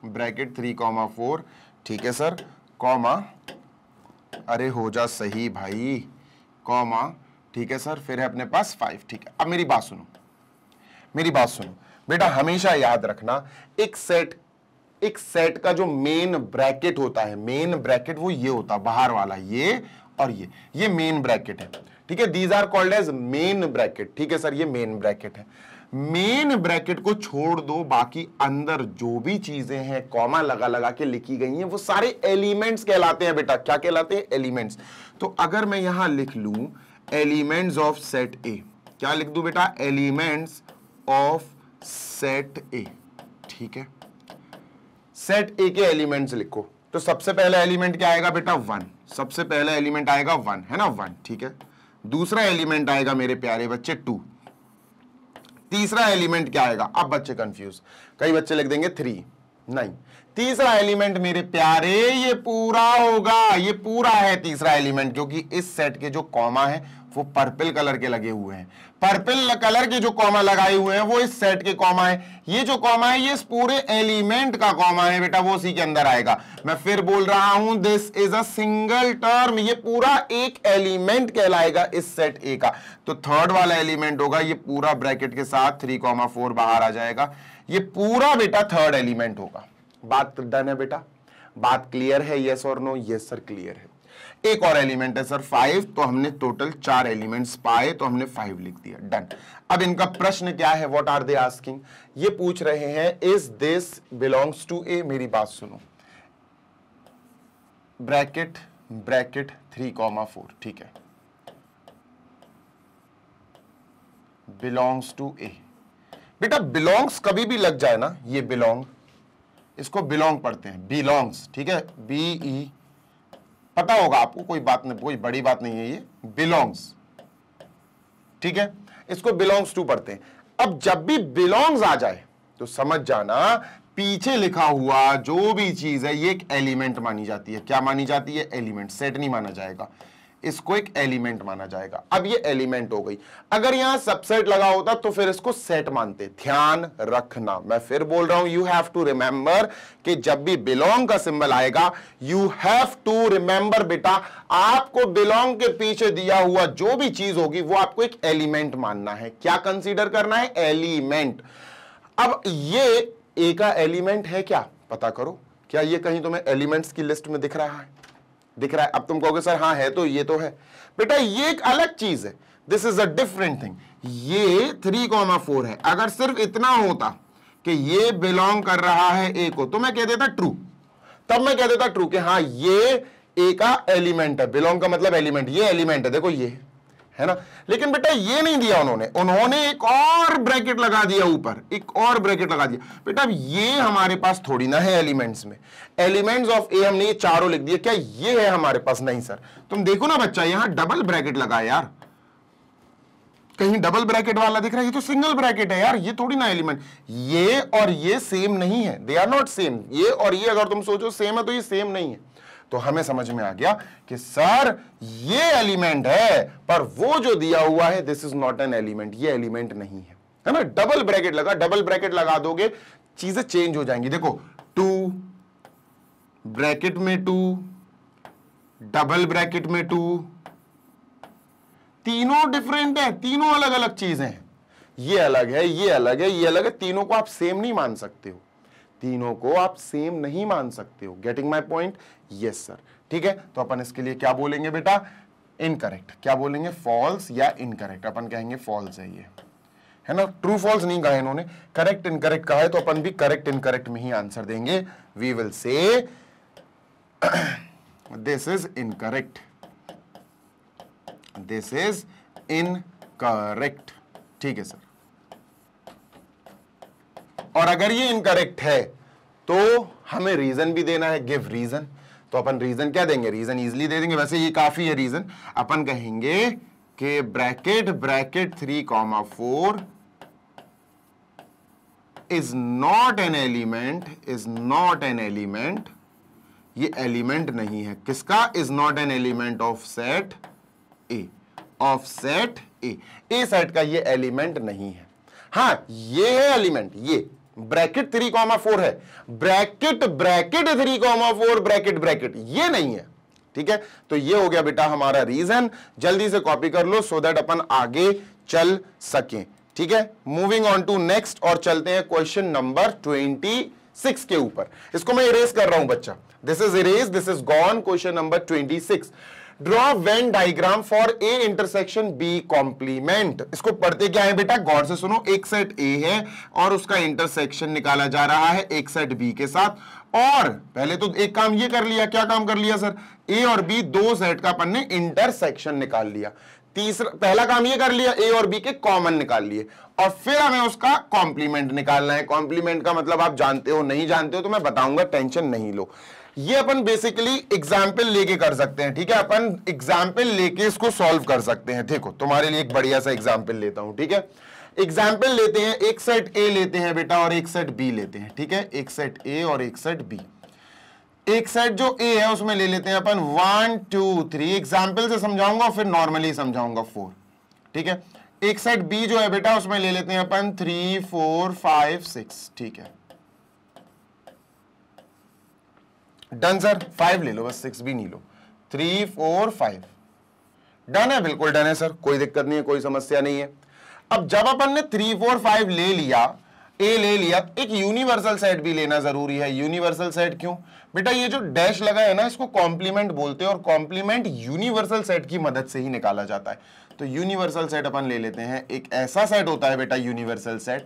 ब्रैकेट 3,4, ठीक है सर, कॉमा, अरे हो जा सही भाई, कॉमा, ठीक है सर, फिर है अपने पास 5, ठीक है। अब मेरी बात सुनो, मेरी बात सुनो बेटा, हमेशा याद रखना एक सेट का जो मेन ब्रैकेट होता है, मेन ब्रैकेट वो ये होता है, बाहर वाला ये और ये मेन ब्रैकेट है, ठीक है, these are called as main bracket, ठीक है सर, ये मेन ब्रैकेट है। मेन ब्रैकेट को छोड़ दो, बाकी अंदर जो भी चीजें हैं कॉमा लगा लगा के लिखी गई हैं वो सारे एलिमेंट्स कहलाते हैं बेटा, क्या कहलाते हैं? एलिमेंट्स। तो अगर मैं यहां लिख लूं एलिमेंट्स ऑफ सेट ए, क्या लिख दूं बेटा? एलिमेंट्स ऑफ सेट ए, ठीक है, सेट ए के एलिमेंट्स लिखो। तो सबसे पहला एलिमेंट क्या आएगा बेटा? 1, सबसे पहला एलिमेंट आएगा 1, है ना, 1, ठीक है। दूसरा एलिमेंट आएगा मेरे प्यारे बच्चे 2। तीसरा एलिमेंट क्या आएगा? अब बच्चे कंफ्यूज, कई बच्चे लिख देंगे 3, नहीं, तीसरा एलिमेंट मेरे प्यारे ये पूरा होगा, ये पूरा है तीसरा एलिमेंट, क्योंकि इस सेट के जो कॉमा है वो पर्पल कलर के लगे हुए हैं, पर्पल कलर के जो कॉमा लगाए हुए हैं वो इस सेट के कॉमा है, ये जो कॉमा है ये इस पूरे एलिमेंट का कॉमा है बेटा, वो उसी के अंदर आएगा। मैं फिर बोल रहा हूं, this is a single term, ये पूरा एक एलिमेंट कहलाएगा इस सेट ए का। तो थर्ड वाला एलिमेंट होगा, ये पूरा ब्रैकेट के साथ 3,4 बाहर आ जाएगा, ये पूरा बेटा थर्ड एलिमेंट होगा। बात डन है बेटा, बात क्लियर है, यस और नो? यस सर, क्लियर है। एक और एलिमेंट है सर 5, तो हमने टोटल 4 एलिमेंट्स पाए, तो हमने 5 लिख दिया, डन। अब इनका प्रश्न क्या है? What are they asking? ये पूछ रहे हैं is this belongs to A. मेरी बात सुनो, ब्रैकेट ब्रैकेट 3,4, ठीक है, बिलोंग्स टू ए। बेटा बिलोंग्स कभी भी लग जाए ना, ये बिलोंग, इसको बिलोंग पढ़ते हैं, बिलोंग्स, ठीक है, बीई, पता होगा आपको, कोई बात नहीं, कोई बड़ी बात नहीं है, ये बिलोंग्स, ठीक है, इसको बिलोंग्स टू पढ़ते हैं। अब जब भी बिलोंग्स आ जाए तो समझ जाना पीछे लिखा हुआ जो भी चीज है ये एक एलिमेंट मानी जाती है। क्या मानी जाती है? एलिमेंट। सेट नहीं माना जाएगा, इसको एक एलिमेंट माना जाएगा। अब ये एलिमेंट हो गई, अगर यहां सबसेट लगा होता तो फिर इसको सेट मानते। ध्यान रखना, मैं फिर बोल रहा हूं, यू हैव टू रिमेंबर कि जब भी बिलोंग का सिंबल आएगा यू हैव टू रिमेंबर बेटा, आपको बिलोंग के पीछे दिया हुआ जो भी चीज होगी वो आपको एक एलिमेंट मानना है। क्या कंसीडर करना है? एलिमेंट। अब ये ए का एलिमेंट है क्या? पता करो, क्या ये कहीं तुम्हें एलिमेंट्स की लिस्ट में दिख रहा है? दिख रहा है। अब तुम कहोगे सर हाँ है, तो ये तो है बेटा, ये एक अलग चीज है, this is a different thing. ये 3,4 है, अगर सिर्फ इतना होता कि ये बिलोंग कर रहा है ए को तो मैं कह देता ट्रू, तब मैं कह देता ट्रू कि हाँ ये ए का एलिमेंट है, बिलोंग का मतलब एलिमेंट, ये एलिमेंट है, देखो ये है ना। लेकिन बेटा ये नहीं दिया उन्होंने, उन्होंने एक और ब्रैकेट लगा दिया ऊपर, एक और ब्रैकेट लगा दिया बेटा। अब ये हमारे पास थोड़ी ना है एलिमेंट्स में, एलिमेंट्स ऑफ ए हमने ये चारों लिख दिए, क्या ये है हमारे पास? नहीं सर। तुम देखो ना बच्चा, यहां डबल ब्रैकेट लगा है यार, कहीं डबल ब्रैकेट वाला दिख रहा है? ये तो सिंगल ब्रैकेट है यार, ये थोड़ी ना एलिमेंट। ये और ये सेम नहीं है, दे आर नॉट सेम। ये और ये अगर तुम सोचो सेम है तो ये सेम नहीं है। तो हमें समझ में आ गया कि सर ये एलिमेंट है पर वो जो दिया हुआ है this is not an element, ये एलिमेंट नहीं है, है ना। डबल ब्रैकेट लगा, डबल ब्रैकेट लगा दोगे चीजें चेंज हो जाएंगी। देखो टू ब्रैकेट में टू, डबल ब्रैकेट में टू, तीनों डिफरेंट है, तीनों अलग अलग चीजें हैं। ये अलग है, ये अलग है, ये अलग है, तीनों को आप सेम नहीं मान सकते हो, तीनों को आप सेम नहीं मान सकते हो। Getting my point? Yes sir, ठीक है। तो अपन इसके लिए क्या बोलेंगे बेटा? इनकरेक्ट। क्या बोलेंगे? फॉल्स या इनकरेक्ट, अपन कहेंगे फॉल्स है ये, है ना। ट्रू फॉल्स नहीं कहा इन्होंने, करेक्ट इनकरेक्ट कहा है, तो अपन भी करेक्ट इनकरेक्ट में ही आंसर देंगे। We will say this is incorrect, this is incorrect, ठीक है सर। और अगर ये इनकरेक्ट है तो हमें रीजन भी देना है, गिव रीजन। तो अपन रीजन क्या देंगे? रीजन इजीली दे देंगे, वैसे ये काफी है रीजन। अपन कहेंगे कि bracket bracket 3,4 is not an element, is not an element, ये एलिमेंट नहीं है। किसका? Is not an element of set A. Of set A, A set का ये एलिमेंट नहीं है। हाँ ये है एलिमेंट, ये ब्रैकेट 3,4 है, ब्रैकेट ब्रैकेट 3,4 ब्रैकेट ब्रैकेट ये नहीं है। ठीक है, तो ये हो गया बेटा हमारा रीजन। जल्दी से कॉपी कर लो सो दैट अपन आगे चल सकें। ठीक है, मूविंग ऑन टू नेक्स्ट और चलते हैं क्वेश्चन नंबर 26 के ऊपर। इसको मैं इरेज कर रहा हूं बच्चा, this is erase, this is gone. Question number 26, draw Venn diagram for A intersection B complement. इसको पढ़ते क्या है बेटा, गौर से सुनो। एक सेट ए है और उसका इंटरसेक्शन निकाला जा रहा है एक सेट बी के साथ, और पहले तो एक काम ये कर लिया। क्या काम कर लिया सर? ए और बी दो सेट का अपन ने इंटरसेक्शन निकाल लिया। तीसरा पहला काम ये कर लिया, ए और बी के कॉमन निकाल लिए, और फिर हमें उसका कॉम्प्लीमेंट निकालना है। कॉम्प्लीमेंट का मतलब आप जानते हो, नहीं जानते हो तो मैं बताऊंगा, टेंशन नहीं लो। ये अपन बेसिकली एग्जाम्पल लेके कर सकते हैं। ठीक है, अपन एग्जाम्पल लेके इसको सॉल्व कर सकते हैं। देखो तुम्हारे लिए एक बढ़िया सा एग्जाम्पल लेता हूं। ठीक है, एग्जाम्पल लेते हैं, एक सेट ए लेते हैं बेटा और एक सेट बी लेते हैं। ठीक है, एक सेट ए और एक सेट बी। एक सेट जो ए है उसमें ले लेते हैं अपन 1 2 3, एग्जाम्पल से समझाऊंगा फिर नॉर्मली समझाऊंगा 4। ठीक है, एक सेट बी जो है बेटा उसमें ले लेते हैं अपन 3 4 5 6। ठीक है डन सर, 5 ले लो बस, 6 भी नहीं लो। 3 4 5 डन है, बिल्कुल डन है सर, कोई दिक्कत नहीं है, कोई समस्या नहीं है। अब जब अपन ने 3 4 5 ले लिया, ए ले लिया, एक यूनिवर्सल सेट भी लेना जरूरी है। यूनिवर्सल सेट क्यों बेटा? ये जो डैश लगा है ना इसको कॉम्प्लीमेंट बोलते हैं, और कॉम्प्लीमेंट यूनिवर्सल सेट की मदद से ही निकाला जाता है। तो यूनिवर्सल सेट अपन ले लेते हैं। एक ऐसा सेट होता है बेटा यूनिवर्सल सेट,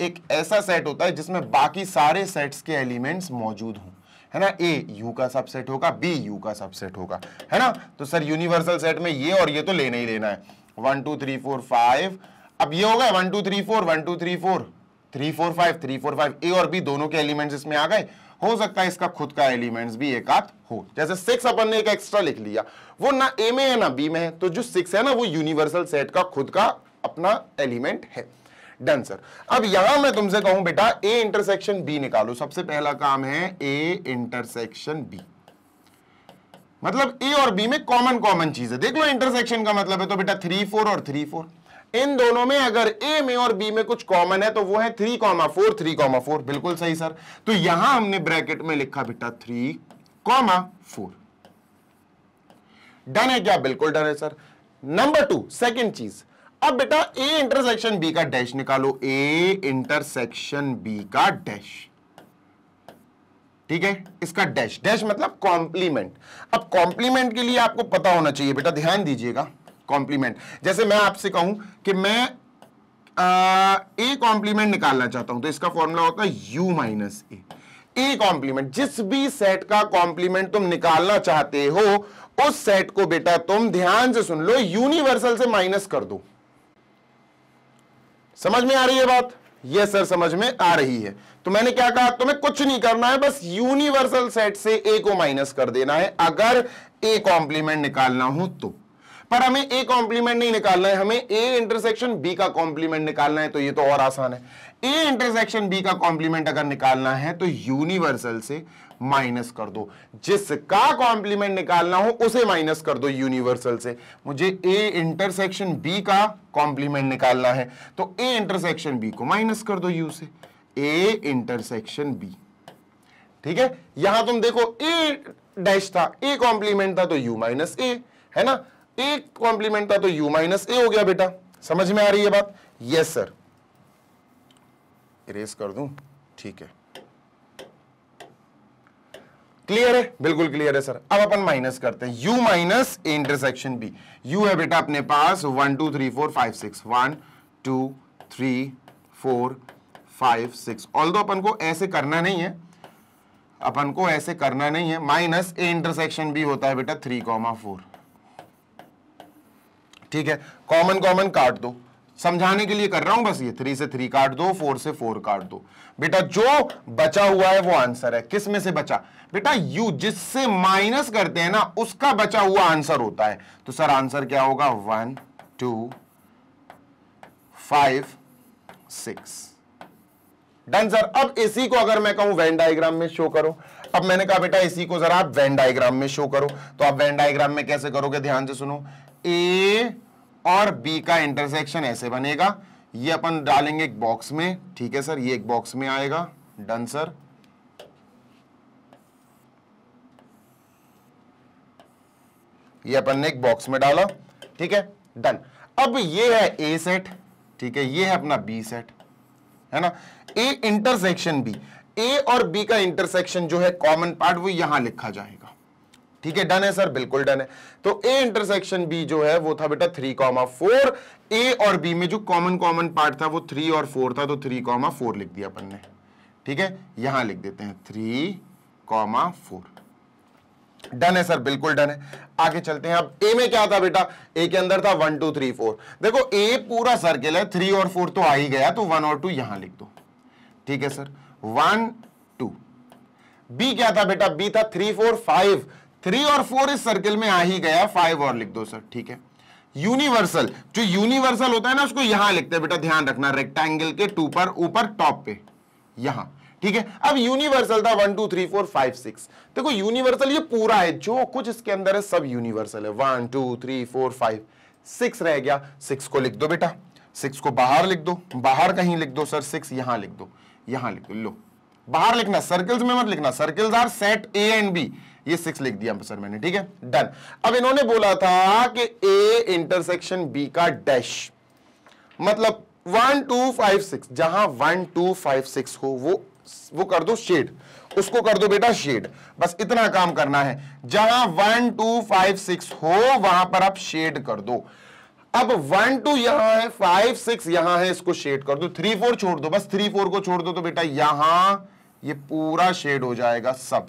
एक ऐसा सेट होता है जिसमें बाकी सारे सेट्स के एलिमेंट्स मौजूद हों, है ना। ए यू का सबसेट होगा, बी यू का सबसेट होगा, है ना। तो सर यूनिवर्सल सेट में ये और ये तो लेना ही लेना है। 1 2 3 4 5, अब ये हो गए 1 2 3 4, 1 2 3 4, 3 4 5, 3 4 5। ए और बी दोनों के एलिमेंट्स इसमें आ गए, हो सकता है इसका खुद का एलिमेंट्स भी एक आध हो। जैसे 6 अपन ने एक एक्स्ट्रा लिख लिया, वो ना ए में है ना बी में है, तो जो 6 है ना वो यूनिवर्सल सेट का खुद का अपना एलिमेंट है। Done sir. अब यहां मैं तुमसे कहूं बेटा ए इंटरसेक्शन बी निकालो, सबसे पहला काम है ए इंटरसेक्शन बी, मतलब ए और बी में कॉमन कॉमन चीज है। देख लो इंटरसेक्शन का मतलब है तो बेटा 3 4 और 3 4, इन दोनों में अगर ए में और बी में कुछ कॉमन है तो वो है 3 4 3 4। बिल्कुल सही सर। तो यहां हमने ब्रैकेट में लिखा बेटा 3 4। डन है क्या? बिल्कुल डन है सर। नंबर 2, सेकंड चीज, अब बेटा ए इंटरसेक्शन बी का डैश निकालो। ए इंटरसेक्शन बी का डैश, ठीक है, इसका डैश, डैश मतलब कॉम्प्लीमेंट। अब कॉम्प्लीमेंट के लिए आपको पता होना चाहिए बेटा, ध्यान दीजिएगा कॉम्प्लीमेंट। जैसे मैं आपसे कहूं कि मैं ए कॉम्प्लीमेंट निकालना चाहता हूं तो इसका फॉर्मूला होता है U minus A. A complement, जिस भी सेट का कॉम्प्लीमेंट तुम निकालना चाहते हो उस सेट को बेटा तुम ध्यान से सुन लो, यूनिवर्सल से माइनस कर दो। समझ में आ रही है बात? यस सर समझ में आ रही है। तो मैंने क्या कहा, तुम्हें कुछ नहीं करना है, बस यूनिवर्सल सेट से ए को माइनस कर देना है अगर ए कॉम्प्लीमेंट निकालना हो तो। पर हमें ए कॉम्प्लीमेंट नहीं निकालना है, हमें ए इंटरसेक्शन बी का कॉम्प्लीमेंट निकालना है। तो ये तो और आसान है, ए इंटरसेक्शन बी का कॉम्प्लीमेंट अगर निकालना है तो यूनिवर्सल से माइनस कर दो। जिसका कॉम्प्लीमेंट निकालना हो उसे माइनस कर दो यूनिवर्सल से। मुझे ए इंटरसेक्शन बी का कॉम्प्लीमेंट निकालना है तो ए इंटरसेक्शन बी को माइनस कर दो यू से। ए इंटरसेक्शन बी, ठीक है, यहां तुम देखो ए डैश था, ए कॉम्प्लीमेंट था तो यू माइनस ए, है ना, एक कॉम्प्लीमेंट था तो U माइनस ए हो गया बेटा। समझ में आ रही है बात? Yes sir. इरेज कर दूं, ठीक है, क्लियर है, बिल्कुल क्लियर है सर। अब अपन माइनस करते हैं, U minus A intersection B. U है बेटा अपने पास 1 2 3 4 5 6, 1 2 3 4 5 6। ऑल्दो अपन को ऐसे करना नहीं है, अपन को ऐसे करना नहीं है। माइनस ए इंटरसेक्शन बी होता है बेटा 3 4। ठीक है, कॉमन कॉमन काट दो, समझाने के लिए कर रहा हूं बस। ये 3 से 3 काट दो, 4 से 4 काट दो, बेटा जो बचा हुआ है वो आंसर है। किस में से बचा बेटा? U, जिससे माइनस करते हैं ना उसका बचा हुआ आंसर होता है। तो सर आंसर क्या होगा? 1 2 5 6। Done sir. अब इसी को अगर मैं कहूं वेन डायग्राम में शो करो, अब मैंने कहा बेटा इसी को जरा आप वेन डायग्राम में शो करो, तो आप वेन डायग्राम में कैसे करोगे? ध्यान से सुनो, ए और बी का इंटरसेक्शन ऐसे बनेगा। ये अपन डालेंगे एक बॉक्स में, ठीक है सर, ये एक बॉक्स में आएगा, डन सर। ये अपन ने एक बॉक्स में डाला, ठीक है, डन। अब ये है ए सेट, ठीक है, ये है अपना बी सेट, है ना, ए इंटरसेक्शन बी। ए और बी का इंटरसेक्शन जो है कॉमन पार्ट वो यहां लिखा जाएगा, ठीक है, डन है सर, बिल्कुल डन है। तो ए इंटरसेक्शन बी जो है वो था बेटा 3,4। ए और बी में जो कॉमन पार्ट था वो 3 और 4 था, तो 3,4 लिख दिया अपन ने, ठीक है, यहां लिख देते हैं 3,4, डन है सर, बिल्कुल डन है। आगे चलते हैं। अब ए में क्या था बेटा, ए के अंदर था 1 2 3 4। देखो ए पूरा सर्किल है, 3 और 4 तो आ ही गया, तो 1 और 2 यहां लिख दो, ठीक है सर, 1 2। बी क्या था बेटा, बी था 3 4 5, 3 और 4 इस सर्किल में आ ही गया, 5 और लिख दो सर, ठीक है। यूनिवर्सल, जो यूनिवर्सल होता है ना उसको यहां लिखते हैं बेटा, ध्यान रखना, रेक्टेंगल के 2 पर ऊपर टॉप पे यहां, ठीक है। अब यूनिवर्सल था 1 2 3 4 5 6। देखो यूनिवर्सल ये पूरा है, जो कुछ इसके अंदर है सब यूनिवर्सल है। 1 2 3 4 5 6 रह गया, 6 को लिख दो बेटा, 6 को बाहर लिख दो, बाहर कहीं लिख दो सर, 6 यहां लिख दो, यहां लिख दो, लो बाहर लिखना, सर्कल्स में मत लिखना, circles are set A and B. ये 6 लिख दिया सर मैंने, ठीक है, डन। अब इन्होंने बोला था कि ए इंटरसेक्शन बी का डैश, मतलब 1 2 5 6, जहां 1 2 5 6 हो वो कर दो शेड, उसको कर दो बेटा शेड, बस इतना काम करना है। जहां 1 2 5 6 हो वहां पर आप शेड कर दो। अब 1 2 यहां है, 5 6 यहां है, इसको शेड कर दो, 3 4 छोड़ दो, बस 3 4 को छोड़ दो, तो बेटा यहां ये पूरा शेड हो जाएगा सब,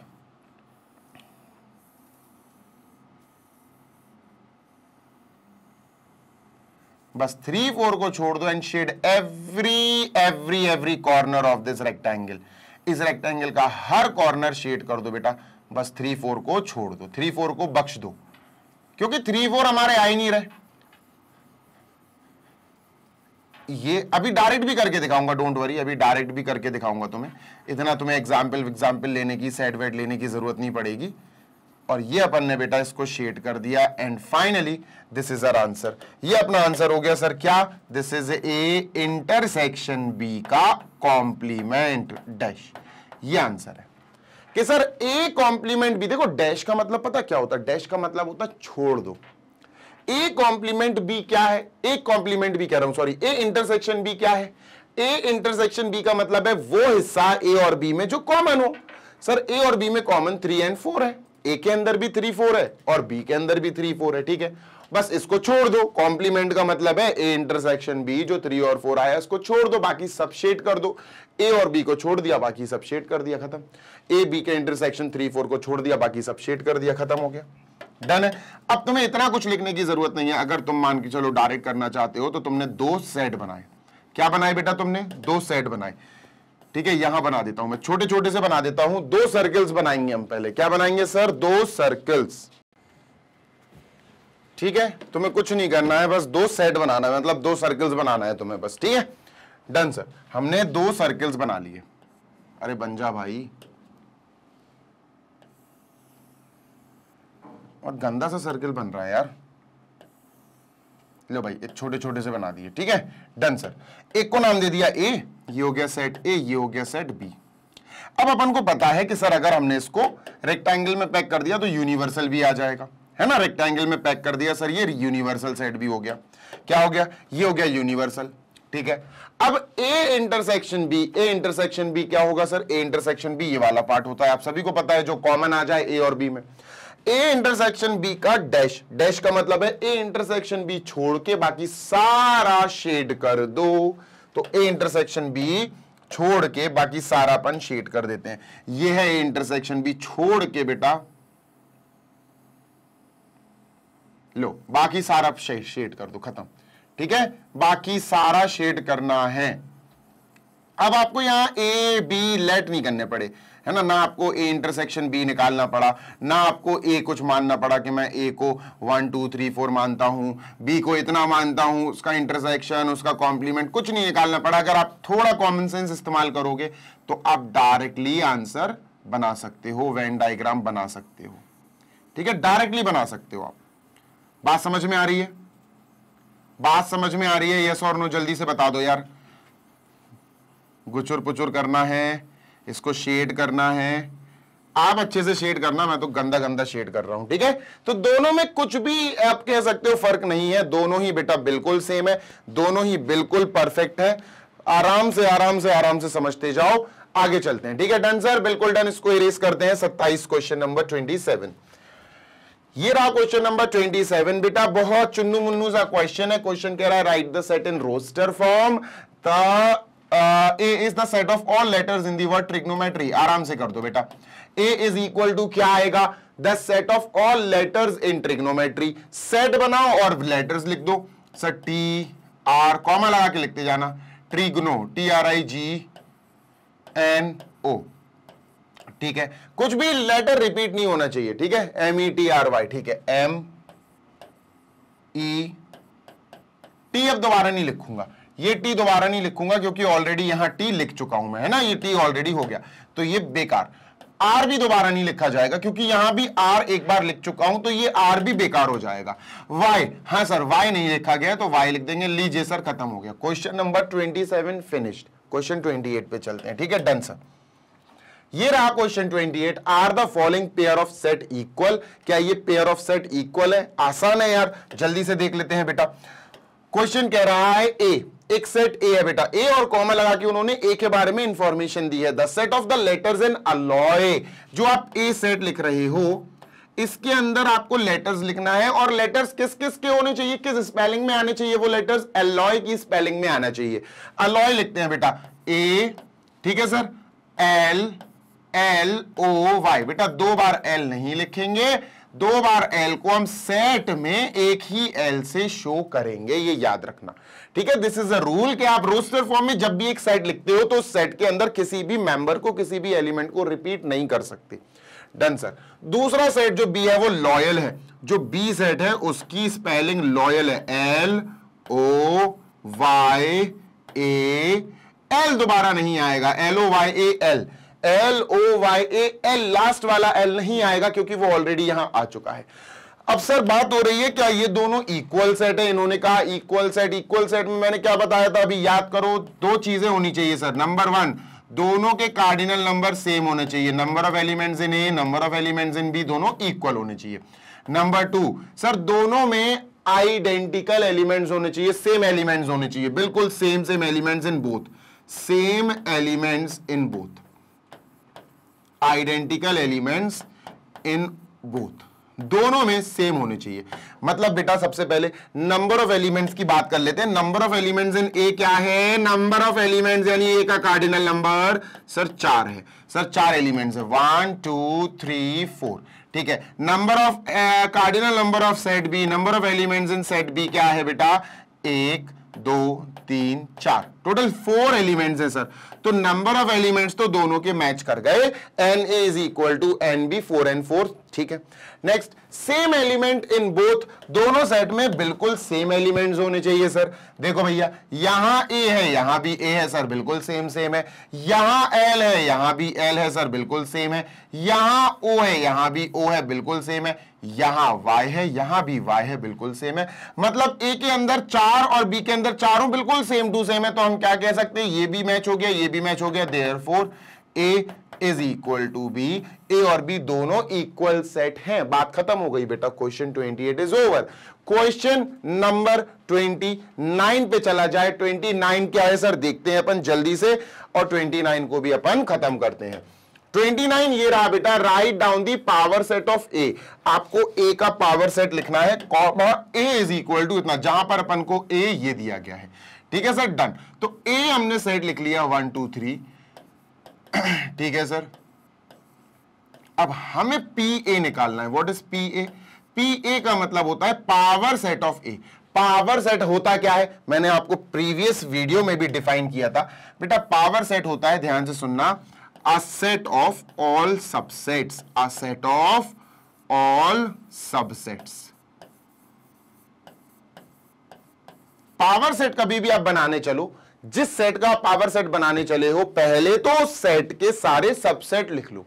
बस 3 4 को छोड़ दो, and shade every corner of this rectangle. इस रेक्टेंगल का हर कॉर्नर शेड कर दो बेटा, बस 3 4 को छोड़ दो, 3 4 को बख्श दो, क्योंकि 3 4 हमारे आ ही नहीं रहे। ये अभी डायरेक्ट भी करके दिखाऊंगा, डोंट वरी, अभी डायरेक्ट भी करके दिखाऊंगा तुम्हें, इतना तुम्हें एग्जाम्पल लेने की, सेट वेट लेने की जरूरत नहीं पड़ेगी। और ये अपन ने बेटा इसको शेड कर दिया, and finally this is our answer. ये अपना आंसर हो गया सर क्या, this is A intersection B का कॉम्प्लीमेंट डैश, ये आंसर है। कि सर ए कॉम्प्लीमेंट बी, देखो डैश का मतलब पता क्या होता है, डैश का मतलब होता है छोड़ दो। ए कॉम्प्लीमेंट बी क्या है, ए कॉम्प्लीमेंट बी कह रहा हूं, सॉरी, ए इंटरसेक्शन बी क्या है, ए इंटरसेक्शन बी का मतलब है वो हिस्सा ए और बी में जो कॉमन हो। सर ए और बी में कॉमन 3 एंड 4 है, ए के अंदर भी 3 4 है और बी के अंदर भी 3 4 है, ठीक है, बस इसको छोड़ दो। कॉम्प्लीमेंट का मतलब है ए इंटरसेक्शन बी जो 3 और 4 आया इसको छोड़ दो, बाकी सब शेड कर दो। ए और बी को छोड़ दिया, बाकी सब शेड कर दिया, खत्म। ए बी के इंटरसेक्शन 3 4 को छोड़ दिया, बाकी सब शेड कर दिया, खत्म हो गया, डन है। अब तुम्हें इतना कुछ लिखने की जरूरत नहीं है। अगर तुम मान के चलो डायरेक्ट करना चाहते हो तो तुमने 2 सेट बनाए, क्या बनाए बेटा, तुमने 2 सेट बनाए, ठीक है, यहां बना देता हूं मैं, छोटे छोटे से बना देता हूं। 2 सर्कल्स बनाएंगे हम, पहले क्या बनाएंगे सर, 2 सर्कल्स, ठीक है, तुम्हें कुछ नहीं करना है, बस 2 सेट बनाना है, मतलब 2 सर्कल्स बनाना है तुम्हें बस, ठीक है, डन सर। हमने 2 सर्कल्स बना लिए, अरे बन जा भाई, और गंदा सा सर्कल बन रहा है यार, लो भाई एक छोटे छोटे से बना दिए, ठीक है, डन सर। एक को नाम दे दिया ए, ये हो गया सेट ए, ये हो गया सेट बी। अब अपन को पता है कि सर अगर हमने इसको रेक्टेंगल में पैक कर दिया तो यूनिवर्सल भी आ जाएगा, है ना, रेक्टेंगल में पैक कर दिया सर, ये यूनिवर्सल सेट भी हो गया, क्या हो गया, ये हो गया यूनिवर्सल, ठीक है। अब A intersection B, A intersection B क्या होगा सर, ए इंटरसेक्शन बी ये वाला पार्ट होता है, आप सभी को पता है, जो कॉमन आ जाए ए और बी में। ए इंटरसेक्शन बी का डैश, डैश का मतलब है ए इंटरसेक्शन बी छोड़ के बाकी सारा शेड कर दो, तो ए इंटरसेक्शन बी छोड़ के बाकी सारा अपन शेड कर देते हैं। ये है ए इंटरसेक्शन बी छोड़ के बेटा, लो बाकी सारा शेड कर दो, खत्म, ठीक है, बाकी सारा शेड करना है। अब आपको यहां ए बी लेट नहीं करने पड़े, है ना, ना आपको ए इंटरसेक्शन बी निकालना पड़ा, ना आपको ए कुछ मानना पड़ा कि मैं ए को 1 2 3 4 मानता हूं, बी को इतना मानता हूं, उसका इंटरसेक्शन, उसका कॉम्प्लीमेंट, कुछ नहीं निकालना पड़ा। अगर आप थोड़ा कॉमन सेंस इस्तेमाल करोगे तो आप डायरेक्टली आंसर बना सकते हो, वेन डायग्राम बना सकते हो, ठीक है, डायरेक्टली बना सकते हो आप, बात समझ में आ रही है। बात समझ में आ रही है? यस और नो जल्दी से बता दो यार। गुचुर पुचुर करना है, इसको शेड करना है, आप अच्छे से शेड करना, मैं तो गंदा गंदा शेड कर रहा हूं। ठीक है, तो दोनों में कुछ भी आप कह सकते हो फर्क नहीं है, दोनों ही बेटा बिल्कुल सेम है, दोनों ही बिल्कुल परफेक्ट है। आराम से आराम से आराम से समझते जाओ, आगे चलते हैं। ठीक है, डन सर, बिल्कुल डन। इसको इरेज करते हैं। 27 क्वेश्चन नंबर 27, ये रहा क्वेश्चन नंबर 27। बेटा बहुत चुन्नू मुन्नू सा क्वेश्चन है। क्वेश्चन कह रहा है write the set in roster form, the A is the set of all letters in the word trigonometry। आराम से कर दो बेटा। A is equal to क्या आएगा? The set of all letters in trigonometry। Set बनाओ और letters लिख दो। सर T R कॉमा लगा के लिखते जाना। Trigno TRIGNO। ठीक है, कुछ भी लेटर रिपीट नहीं होना चाहिए। ठीक है, METRY। ठीक है, MET अब दोबारा नहीं लिखूंगा, ये टी दोबारा नहीं लिखूंगा क्योंकि ऑलरेडी यहां टी लिख चुका हूं मैं, है ना, ये टी ऑलरेडी हो गया, तो ये बेकार। आर भी दोबारा नहीं लिखा जाएगा क्योंकि यहां भी आर एक बार लिख चुका हूं, तो ये आर भी बेकार हो जाएगा। वाई, हाँ सर वाई नहीं लिखा गया तो वाई लिख देंगे। लीजिए सर, खत्म हो गया क्वेश्चन नंबर 27 फिनिश्ड। क्वेश्चन 28 पे चलते हैं। ठीक है, डन सर। ये रहा question 28। Are the following pair of set equal, क्या ये पेयर ऑफ सेट इक्वल है? आसान है यार, जल्दी से देख लेते हैं बेटा। क्वेश्चन कह रहा है ए, एक सेट ए है बेटा, ए और कॉमा लगा के उन्होंने ए के बारे में इंफॉर्मेशन दी है। The set of the letters in alloy, जो आप ए सेट लिख रहे हो, इसके अंदर आपको लेटर्स लिखना है, और लेटर्स किस किस के होने चाहिए, किस स्पेलिंग में आने चाहिए, वो लेटर्स अलॉय की स्पेलिंग में आना चाहिए। अलॉय लिखते हैं बेटा ए, ठीक है sir, L L O Y. बेटा दो बार एल नहीं लिखेंगे, दो बार एल को हम सेट में एक ही एल से शो करेंगे, ये याद रखना। ठीक है, दिस इज अ रूल कि आप रोस्टर फॉर्म में जब भी एक सेट लिखते हो तो उस सेट के अंदर किसी भी मेंबर को, किसी भी एलिमेंट को रिपीट नहीं कर सकते। Done sir. दूसरा सेट जो बी है वो लॉयल है, जो बी सेट है उसकी स्पेलिंग लॉयल है, L O Y A L, दोबारा नहीं आएगा, L O Y A L, L O Y A L, last वाला एल नहीं आएगा क्योंकि वो ऑलरेडी यहां आ चुका है। अब सर बात हो रही है क्या ये दोनों इक्वल सेट है? इन्होंने कहा इक्वल सेट। इक्वल सेट में मैंने क्या बताया था, अभी याद करो, दो चीजें होनी चाहिए सर। नंबर वन, दोनों के कार्डिनल नंबर सेम होने चाहिए, number of elements in A, number of elements in B, दोनों इक्वल होने चाहिए। नंबर टू सर, दोनों में आइडेंटिकल एलिमेंट्स होने चाहिए, सेम एलिमेंट्स होने चाहिए, बिल्कुल same same elements in both, same elements in both, identical elements in both, दोनों में सेम होने चाहिए। मतलब बेटा सबसे पहले नंबर ऑफ एलिमेंट्स की बात कर लेते हैं। Number of elements in A क्या है? नंबर ऑफ एलिमेंट्स यानी ए का कार्डिनल नंबर सर 4 है, सर 4 एलिमेंट्स है, 1 2 3 4। ठीक है, number of cardinal number of set B, number of elements in set B क्या है बेटा? 1 2 3 4, टोटल 4 एलिमेंट्स हैं सर, तो नंबर ऑफ एलिमेंट्स तो दोनों के मैच कर गए। N A is equal to N B, 4 and 4। ठीक है, next, same element in both, दोनों सेट में बिल्कुल सेम एलिमेंट्स होने चाहिए सर। देखो भैया, यहां ए है, यहां भी ए है सर, बिल्कुल सेम सेम है, यहां एल है, यहां भी एल है सर, बिल्कुल सेम है, यहां ओ है, यहां भी ओ है, बिल्कुल सेम है, यहां वाई है, यहां भी वाई है, बिल्कुल सेम है। मतलब ए के अंदर 4 और बी के अंदर 4 बिल्कुल सेम टू सेम है, तो हम क्या कह सकते हैं, ये भी मैच हो गया, ये भी मैच हो गया। Therefore A is equal to B, A और बी दोनों इक्वल सेट हैं। बात खत्म हो गई बेटा, question 28 is over. Question number 29 पे चला जाए। 29 क्या है सर, देखते हैं अपन जल्दी से, और 29 को भी अपन खत्म करते हैं। 29 ये रहा बेटा, write down the power set of A. आपको ए का पावर सेट लिखना है, comma A is equal to इतना, जहां पर अपन को ए ये दिया गया है। ठीक है सर, डन। तो ए हमने सेट लिख लिया 1 2 3। ठीक है सर, अब हमें पी ए निकालना है। What is P A? P A का मतलब होता है power set of A. Power set होता क्या है, मैंने आपको प्रीवियस वीडियो में भी डिफाइन किया था बेटा। पावर सेट होता है, ध्यान से सुनना, A set of all subsets, a set of all subsets। Power set कभी भी आप बनाने चलो, जिस सेट का पावर सेट बनाने चले हो, पहले तो उस सेट के सारे सबसेट लिख लो,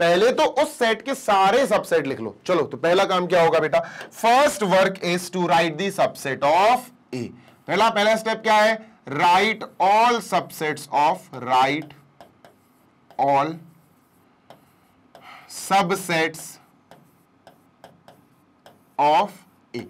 पहले तो उस सेट के सारे सबसेट लिख लो। चलो, तो पहला काम क्या होगा बेटा, first work is to write the subset of A. पहला स्टेप क्या है? Write all subsets of, write all subsets of a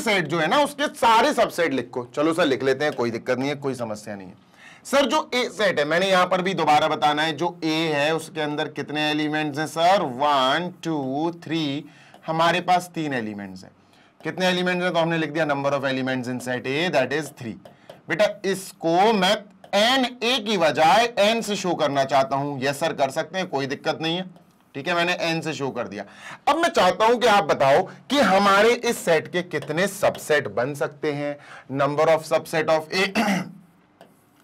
set जो है ना उसके सारे सबसेट लिखो। चलो सर लिख लेते हैं, कोई दिक्कत नहीं है, कोई समस्या नहीं है। सर जो ए सेट है, मैंने यहां पर भी दोबारा बताना है, जो ए है उसके अंदर कितने एलिमेंट्स हैं सर? 1 2 3, हमारे पास 3 एलिमेंट्स हैं। कितने एलिमेंट्स हैं? तो हमने लिख दिया number of elements in set A that is 3। बेटा इसको मैं एन ए की बजाय एन से शो करना चाहता हूं, यस सर कर सकते हैं, कोई दिक्कत नहीं है। ठीक है, मैंने n से शो कर दिया। अब मैं चाहता हूं कि आप बताओ कि हमारे इस सेट के कितने सबसेट बन सकते हैं। Number of subset of A,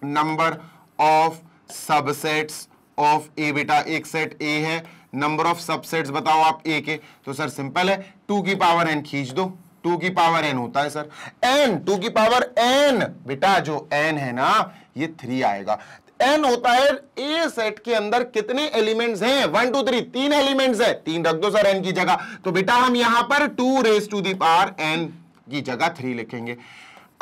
number of subsets of A, बेटा एक सेट ए है, नंबर ऑफ सबसेट्स बताओ आप ए के, तो सर सिंपल है 2 की पावर n खींच दो। 2 की पावर n होता है सर n, 2 की पावर n, बेटा जो n है ना ये 3 आएगा। n होता है ए सेट के अंदर कितने एलिमेंट्स हैं? 1 2 3, 3 एलिमेंट्स हैं, 3 रख दो सर n की जगह, तो बेटा हम यहां पर 2 raised to the power n की जगह 3 लिखेंगे।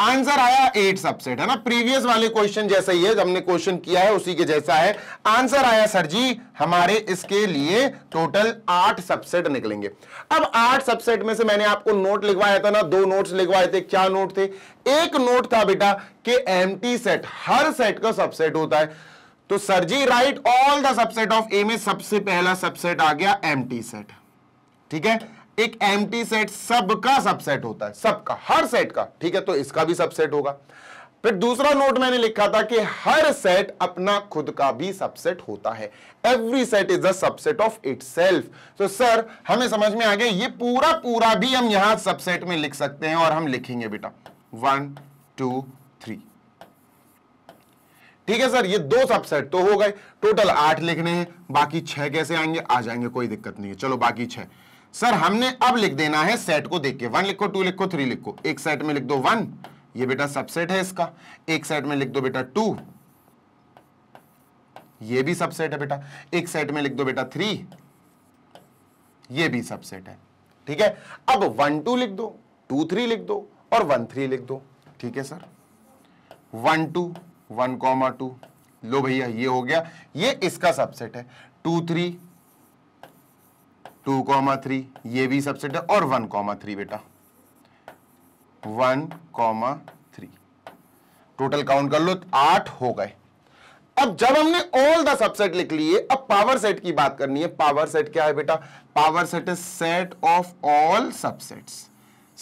आंसर आया 8 सबसेट, है ना, प्रीवियस वाले क्वेश्चन जैसा ही है, हमने क्वेश्चन किया है उसी के जैसा है। आंसर आया सर जी हमारे इसके लिए टोटल 8 सबसेट निकलेंगे। अब 8 सबसेट में से मैंने आपको नोट लिखवाया था ना, 2 नोट्स लिखवाए थे। क्या नोट थे? एक नोट था बेटा कि एम्प्टी सेट हर सेट का सबसेट होता है, तो sir ji write all the subset of A में सबसे पहला सबसेट आ गया एम्प्टी सेट। ठीक है, एक एम्प्टी सेट सबका सबसेट होता है, सबका, हर सेट का। ठीक है, तो इसका भी सबसेट होगा। फिर दूसरा नोट मैंने लिखा था कि हर सेट अपना खुद का भी सबसेट होता है, every set is a subset of itself. तो सर हमें समझ में आ गया, ये पूरा पूरा भी हम यहां सबसेट में लिख सकते हैं और हम लिखेंगे बेटा 1 2 3। ठीक है सर, ये 2 सबसेट तो हो गए, टोटल 8 लिखने हैं, बाकी 6 कैसे आएंगे आ जाएंगे, कोई दिक्कत नहीं है। चलो बाकी 6 सर हमने अब लिख देना है सेट को देख के, 1 लिखो, 2 लिखो, 3 लिखो। एक सेट में लिख दो 1, ये बेटा सबसेट है इसका। एक सेट में लिख दो बेटा 2, ये भी सबसेट है बेटा। एक सेट में लिख दो बेटा 3, ये भी सबसेट है। ठीक है, अब 1 2 लिख दो, 2 3 लिख दो और 1 3 लिख दो। ठीक है सर, 1 2 1 2, लो भैया ये हो गया, ये इसका सबसेट है। 2 3 2 3, ये भी सबसेट है, और 1 3 बेटा, 1 3। टोटल काउंट कर लो, 8 हो गए। अब जब हमने ऑल द सबसेट लिख लिए, अब पावर सेट की बात करनी है। पावर सेट क्या है बेटा? Power set is set of all subsets,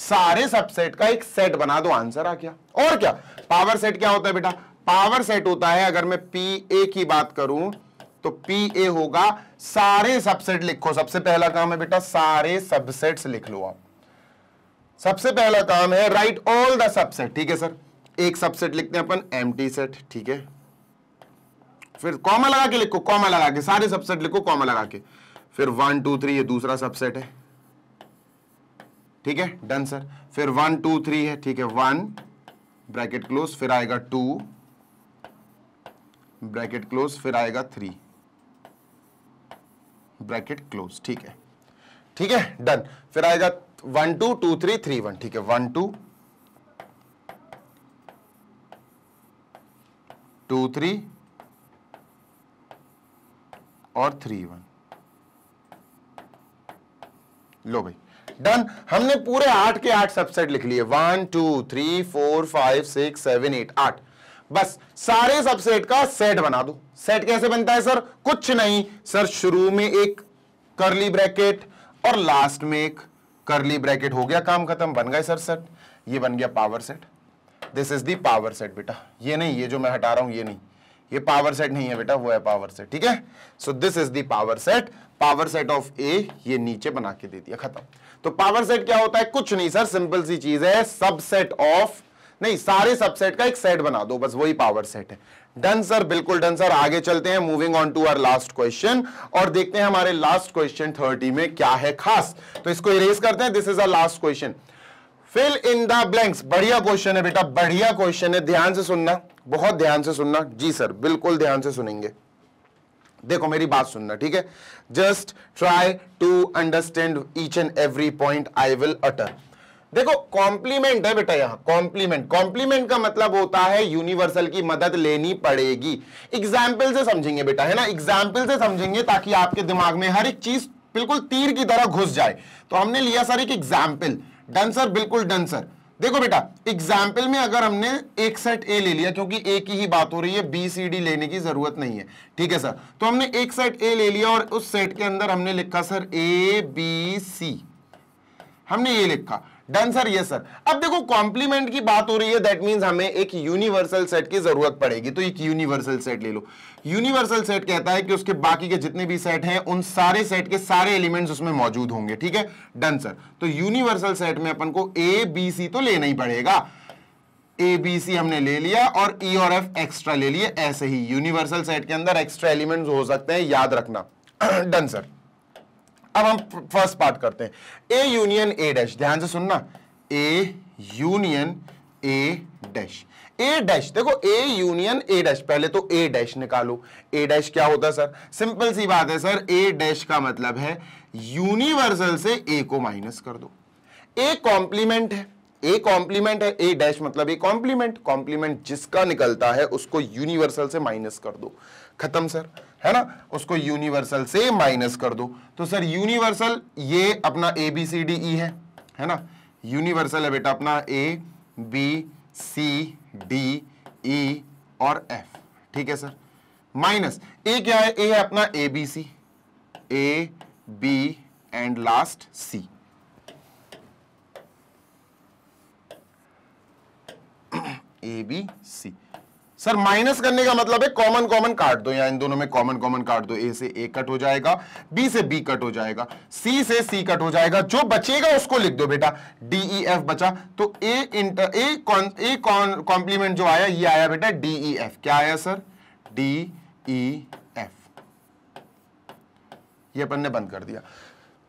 सारे सबसेट का एक सेट बना दो। आंसर आ गया। और क्या पावर सेट क्या होता है बेटा? पावर सेट होता है, अगर मैं पी ए की बात करूं तो पी ए होगा, सारे सबसेट लिखो। सबसे पहला काम है बेटा सारे सबसेट्स लिख लो आप, सबसे पहला काम है राइट ऑल द सबसेट। ठीक है सर, एक सबसेट लिखते हैं अपन एम्प्टी सेट। ठीक है, फिर कॉमा लगा के लिखो, कॉमा लगा के सारे सबसेट लिखो, कॉमा लगा के, फिर 1 2 3, ये दूसरा सबसेट है। ठीक है, डन सर। फिर 1 2 3 है, ठीक है, 1 ब्रैकेट क्लोज, फिर आएगा 2 ब्रैकेट क्लोज, फिर आएगा 3 ब्रैकेट क्लोज। ठीक है, ठीक है, डन। फिर आएगा 1 2 2 3 3 1। ठीक है, 1 2 2 3 और 3 1। लो भाई डन, हमने पूरे 8 के 8 सबसेट लिख लिए। 1 2 3 4 5 6 7 8 8। बस सारे सबसेट का सेट बना दो। सेट कैसे बनता है सर? कुछ नहीं सर, शुरू में एक करली ब्रैकेट और लास्ट में एक करली ब्रैकेट, हो गया काम खत्म, बन गए सर सेट। ये बन गया power set, this is the power set बेटा। ये नहीं, ये जो मैं हटा रहा हूं ये नहीं, ये पावर सेट नहीं है बेटा, वो है पावर सेट। ठीक है, so this is the power set, power set of A, ये नीचे बना के दे दिया, खत्म। तो पावर सेट क्या होता है? कुछ नहीं सर, सिंपल सी चीज है, सबसेट ऑफ नहीं, सारे सबसेट का एक सेट बना दो, बस वही पावर सेट है। डन सर, बिल्कुल डन सर। आगे चलते हैं, moving on to our last question, और देखते हैं हमारे लास्ट क्वेश्चन 30 में क्या है खास। तो इसको इरेज करते हैं, this is a last question, fill in the blanks. बढ़िया क्वेश्चन है बेटा, बढ़िया क्वेश्चन है, ध्यान से सुनना, बहुत ध्यान से सुनना। जी सर बिल्कुल ध्यान से सुनेंगे, देखो मेरी बात सुनना। ठीक है, just try to understand each and every point I will utter. देखो कॉम्प्लीमेंट है बेटा, यहाँ कॉम्प्लीमेंट, कॉम्प्लीमेंट का मतलब होता है यूनिवर्सल की मदद लेनी पड़ेगी। एग्जाम्पल से समझेंगे बेटा, है ना, एग्जाम्पल से समझेंगे ताकि आपके दिमाग में हर एक चीज बिल्कुल तीर की तरह घुस जाए। तो हमने लिया सर एक एग्जाम्पल, डन सर, बिल्कुल डन सर। देखो बेटा एग्जाम्पल में अगर हमने एक सेट ए ले लिया, क्योंकि ए की ही बात हो रही है, बी सी डी लेने की जरूरत नहीं है, ठीक है सर। तो हमने एक सेट ए ले लिया और उस सेट के अंदर हमने लिखा सर ए बी सी, हमने ये लिखा, डन सर, यस सर। अब देखो कॉम्प्लीमेंट की बात हो रही है, दैट मींस हमें एक यूनिवर्सल सेट की जरूरत पड़ेगी, तो एक यूनिवर्सल सेट ले लो। यूनिवर्सल सेट कहता है कि उसके बाकी के जितने भी सेट हैं उन सारे सेट के सारे एलिमेंट्स उसमें मौजूद होंगे, ठीक है, डन सर। तो यूनिवर्सल सेट में अपन को ए बी सी तो लेना ही पड़ेगा, ए बी सी हमने ले लिया और ई और एफ एक्स्ट्रा ले लिए। ऐसे ही यूनिवर्सल सेट के अंदर एक्स्ट्रा एलिमेंट्स हो सकते हैं, याद रखना, डन सर। अब हम फर्स्ट पार्ट करते हैं, ए यूनियन ए डैश, ध्यान से सुनना, A union A dash, A dash, देखो ए यूनियन ए डैश, पहले तो ए डैश निकालो। ए डैश क्या होता है सर, सिंपल सी बात है सर, ए डैश का मतलब है यूनिवर्सल से ए को माइनस कर दो। ए कॉम्प्लीमेंट है, ए कॉम्प्लीमेंट है, ए डैश मतलब ए कॉम्प्लीमेंट, कॉम्प्लीमेंट जिसका निकलता है उसको यूनिवर्सल से माइनस कर दो, खत्म सर, है ना, उसको यूनिवर्सल से माइनस कर दो। तो सर यूनिवर्सल ये अपना ए बी सी डी ई है ना, यूनिवर्सल है बेटा अपना ए बी सी डी ई और एफ, ठीक है सर। माइनस ए क्या है, ए है अपना A B C, A B and last C, A B C. Sir minus करने का मतलब है कॉमन कॉमन काट दो, या इन दोनों में कॉमन कॉमन काट दो, ए से ए कट हो जाएगा, बी से बी कट हो जाएगा, सी से सी कट हो जाएगा, जो बचेगा उसको लिख दो बेटा, डी ई एफ बचा। तो ए इंटर ए कॉम्प्लीमेंट जो आया ये आया बेटा डी ई एफ, क्या आया सर, डी ई एफ, ये अपन ने बंद कर दिया।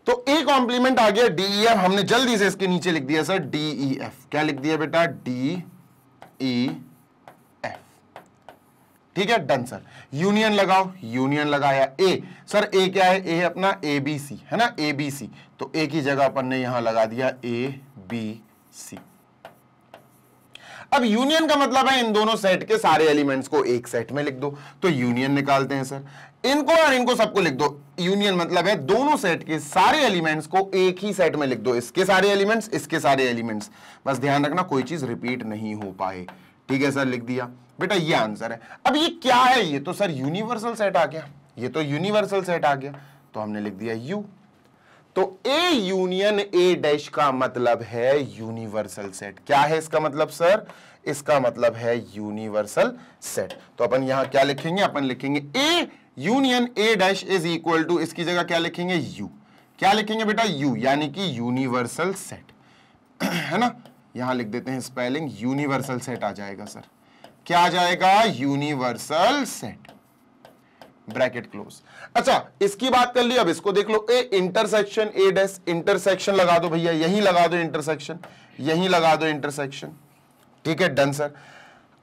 तो ए कॉम्प्लीमेंट आ गया डी ई एफ, हमने जल्दी से इसके नीचे लिख दिया सर डी ई एफ, क्या लिख दिया बेटा, डी ई एफ, ठीक है, डन सर। यूनियन लगाओ, यूनियन लगाया ए, सर ए क्या है, ए अपना ए बी सी, है ना, ए बी सी, तो ए की जगह अपन ने यहां लगा दिया ए बी सी। अब यूनियन का मतलब है इन दोनों सेट के सारे एलिमेंट्स को एक सेट में लिख दो, तो यूनियन निकालते हैं सर, इनको और इनको सबको लिख दो। यूनियन मतलब है दोनों सेट के सारे एलिमेंट्स को एक ही सेट में लिख दो, इसके सारे एलिमेंट्स, इसके सारे एलिमेंट्स, बस ध्यान रखना कोई चीज रिपीट नहीं हो पाए, ठीक है सर, लिख दिया बेटा, ये आंसर है। अब ये क्या है, ये तो सर यूनिवर्सल सेट आ गया, ये तो यूनिवर्सल सेट आ गया, तो हमने लिख दिया यू। तो ए यूनियन ए डैश का मतलब है यूनिवर्सल सेट, क्या है इसका मतलब सर, इसका मतलब है यूनिवर्सल सेट। तो अपन यहां क्या लिखेंगे, अपन लिखेंगे A union A dash is equal to, इसकी जगह क्या लिखेंगे, यू, क्या लिखेंगे बेटा, यू, यानी कि यूनिवर्सल सेट, है ना, यहां लिख देते हैं स्पेलिंग, यूनिवर्सल सेट आ जाएगा सर, क्या आ जाएगा, यूनिवर्सल सेट, ब्रैकेट क्लोज। अच्छा इसकी बात कर ली, अब इसको देख लो, A intersection A dash, intersection लगा दो भैया, यहीं लगा दो इंटरसेक्शन, यहीं लगा दो इंटरसेक्शन, ठीक है, डन सर।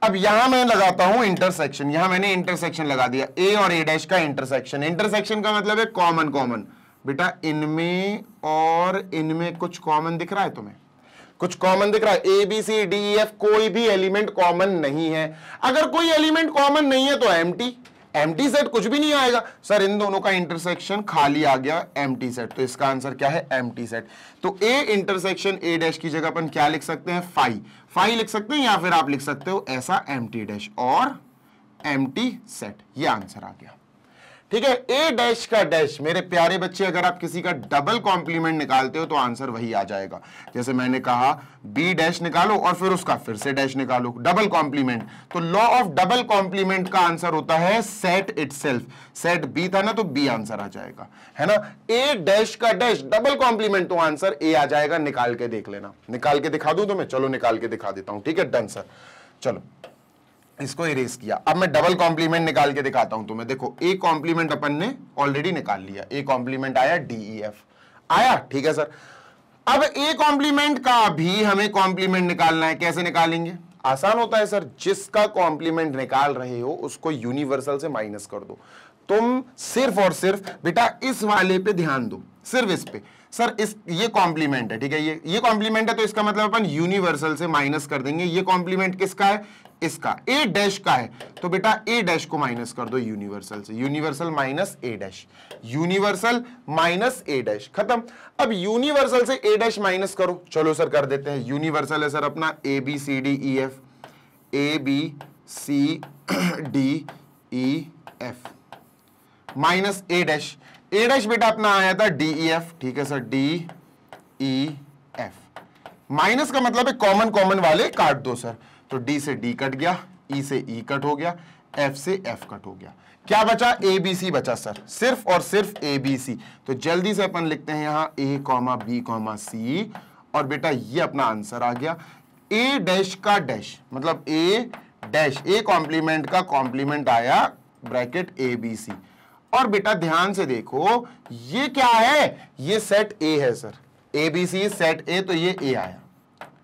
अब यहां मैं लगाता हूं इंटरसेक्शन, यहां मैंने इंटरसेक्शन लगा दिया, ए और ए डैश का इंटरसेक्शन, इंटरसेक्शन का मतलब है कॉमन कॉमन, बेटा इनमें और इनमें कुछ कॉमन दिख रहा है तुम्हें, कुछ कॉमन दिख रहा है, A B C D F कोई भी एलिमेंट कॉमन नहीं है, अगर कोई एलिमेंट कॉमन नहीं है तो एम्प्टी, एम्प्टी सेट कुछ भी नहीं आएगा सर, इन दोनों का इंटरसेक्शन खाली आ गया, एम्प्टी सेट, तो इसका आंसर क्या है, एम्प्टी सेट। तो ए इंटरसेक्शन ए डैश की जगह अपन क्या लिख सकते हैं, फाई, फाई लिख सकते हैं, या फिर आप लिख सकते हो ऐसा एम्प्टी डैश और एम्प्टी सेट, ये आंसर आ गया, ठीक है। ए डैश का डैश, मेरे प्यारे बच्चे अगर आप किसी का डबल कॉम्प्लीमेंट निकालते हो तो आंसर वही आ जाएगा, जैसे मैंने कहा बी डैश निकालो और फिर उसका फिर से डैश निकालो, डबल कॉम्प्लीमेंट। तो लॉ ऑफ डबल कॉम्प्लीमेंट का आंसर होता है सेट इटसेल्फ, सेट बी था ना तो बी आंसर आ जाएगा, है ना। ए डैश का डैश डबल कॉम्प्लीमेंट तो आंसर ए आ जाएगा, निकाल के देख लेना, निकाल के दिखा दूं तो मैं, चलो निकाल के दिखा देता हूं, ठीक है, डन सर। चलो इसको इरेज किया, अब मैं डबल कॉम्प्लीमेंट निकाल के दिखाता हूं तुम्हें। देखो ए कॉम्प्लीमेंट अपन ने ऑलरेडी निकाल लिया, ए कॉम्प्लीमेंट आया डीईएफ आया, ठीक है सर। अब ए कॉम्प्लीमेंट का भी हमें कॉम्प्लीमेंट निकालना है, कैसे निकालेंगे, आसान होता है सर, जिसका कॉम्प्लीमेंट निकाल रहे हो उसको यूनिवर्सल से माइनस कर दो। तुम सिर्फ और सिर्फ बेटा इस वाले पे ध्यान दो, सिर्फ इस पे, सर इस ये कॉम्प्लीमेंट है, ठीक है, ये कॉम्प्लीमेंट है तो इसका मतलब अपन यूनिवर्सल से माइनस कर देंगे। ये कॉम्प्लीमेंट किसका है? इसका। ए डैश का है तो बेटा ए डैश को माइनस कर दो यूनिवर्सल से। Universal minus A dash, universal minus A dash, खत्म। अब यूनिवर्सल से ए डैश माइनस करो, चलो सर कर देते हैं। यूनिवर्सल है सर अपना A B C D E F, A B C D E F minus A dash. A dash बेटा अपना आया था डी ई एफ, ठीक है sir, D E F. Minus का मतलब है कॉमन कॉमन वाले काट दो सर, तो डी से डी कट गया, ई से ई कट हो गया, एफ से एफ कट हो गया। क्या बचा? ए बी सी बचा सर, सिर्फ और सिर्फ ए बी सी। तो जल्दी से अपन लिखते हैं यहाँ A comma B comma C, और बेटा ये अपना आंसर आ गया। ए डैश का डैश मतलब ए डैश, ए कॉम्प्लीमेंट का कॉम्प्लीमेंट आया ब्रैकेट ए बी सी। और बेटा ध्यान से देखो ये क्या है, ये सेट ए है sir, A B C set A, तो ये ए आया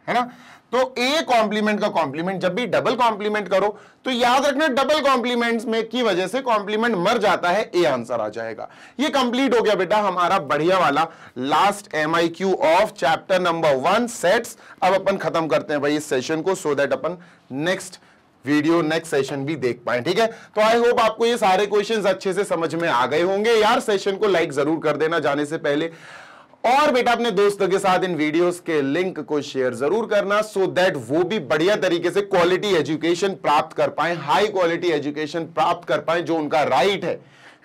है ना। तो ए कॉम्प्लीमेंट का कॉम्प्लीमेंट, जब भी डबल कॉम्प्लीमेंट करो तो याद रखना डबल कॉम्प्लीमेंट्स में की वजह से कॉम्प्लीमेंट मर जाता है, ए आंसर आ जाएगा। ये कंप्लीट हो गया बेटा हमारा बढ़िया वाला last MCQ of chapter number 1 sets. अब अपन खत्म करते हैं भाई इस सेशन को, सो दैट अपन नेक्स्ट वीडियो नेक्स्ट सेशन भी देख पाए, ठीक है। तो आई होप आपको ये सारे क्वेश्चंस अच्छे से समझ में आ गए होंगे यार। सेशन को लाइक जरूर कर देना जाने से पहले, और बेटा अपने दोस्तों के साथ इन वीडियोस के लिंक को शेयर जरूर करना, सो दैट वो भी बढ़िया तरीके से क्वालिटी एजुकेशन प्राप्त कर पाए, हाई क्वालिटी एजुकेशन प्राप्त कर पाए, जो उनका राइट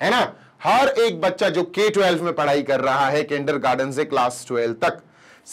है ना। हर एक बच्चा जो K-12 में पढ़ाई कर रहा है, किंडरगार्टन से क्लास 12 तक,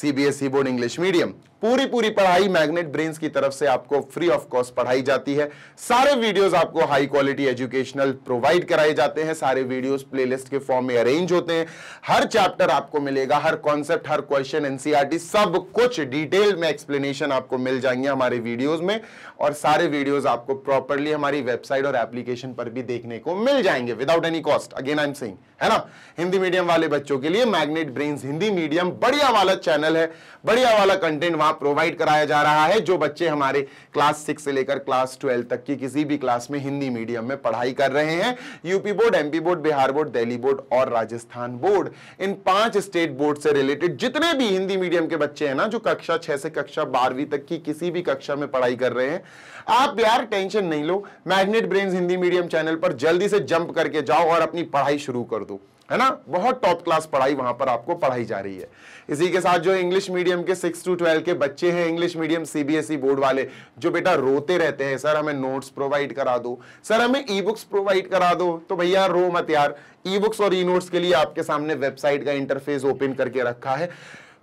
CBSE बोर्ड इंग्लिश मीडियम, पूरी पढ़ाई मैग्नेट ब्रेन्स की तरफ से आपको फ्री ऑफ कॉस्ट पढ़ाई जाती है। सारे वीडियोस आपको हाई क्वालिटी एजुकेशनल प्रोवाइड कराए जाते हैं, सारे वीडियोस प्लेलिस्ट के फॉर्म में अरेंज होते हैं। हर चैप्टर आपको मिलेगा, हर कॉन्सेप्ट, हर क्वेश्चन, एनसीईआरटी, सब कुछ डिटेल में एक्सप्लेनेशन आपको मिल जाएंगे हमारे वीडियोज में। और सारे वीडियोज आपको प्रॉपरली हमारी वेबसाइट और एप्लीकेशन पर भी देखने को मिल जाएंगे without any cost, again I am saying, है ना। हिंदी मीडियम वाले बच्चों के लिए मैग्नेट ब्रेन्स हिंदी मीडियम बढ़िया वाला चैनल है, बढ़िया वाला कंटेंट प्रोवाइड कराया जा रहा है। जो बच्चे हमारे क्लास 6 से लेकर क्लास 12 तक की किसी भी क्लास में हिंदी मीडियम में पढ़ाई कर रहे हैं, UP board, MP board, Bihar board, Delhi board और राजस्थान बोर्ड, इन 5 स्टेट बोर्ड से रिलेटेड जितने भी हिंदी मीडियम के बच्चे हैं ना, जो कक्षा 6 से कक्षा 12वीं तक की किसी भी कक्षा में पढ़ाई कर रहे हैं, आप यार टेंशन नहीं लो। Magnet brains Hindi medium channel पर जल्दी से जंप करके जाओ और अपनी पढ़ाई शुरू कर दो, है ना। बहुत टॉप क्लास पढ़ाई वहां पर आपको पढ़ाई जा रही है। इसी के साथ जो इंग्लिश मीडियम के 6 to 12 के बच्चे हैं, इंग्लिश मीडियम CBSE बोर्ड वाले, जो बेटा रोते रहते हैं सर हमें नोट्स प्रोवाइड करा दो, सर हमें ई बुक्स प्रोवाइड करा दो, तो भैया रो मत यार। ई बुक्स और ई नोट्स के लिए आपके सामने वेबसाइट का इंटरफेस ओपन करके रखा है,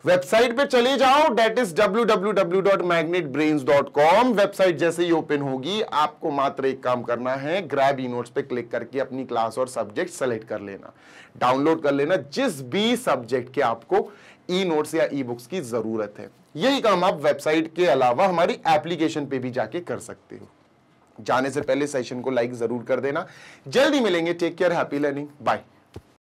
वेबसाइट पे चले जाओ, डेट इज www.magnetbrains.com। वेबसाइट जैसे ही ओपन होगी आपको मात्र एक काम करना है, ग्रैब ई नोट्स पे क्लिक करके अपनी क्लास और सब्जेक्ट सेलेक्ट कर लेना, डाउनलोड कर लेना जिस भी सब्जेक्ट के आपको ई नोट्स या ई बुक्स की जरूरत है। यही काम आप वेबसाइट के अलावा हमारी एप्लीकेशन पे भी जाके कर सकते हो। जाने से पहले सेशन को लाइक जरूर कर देना। जल्दी मिलेंगे, take care, happy learning, bye.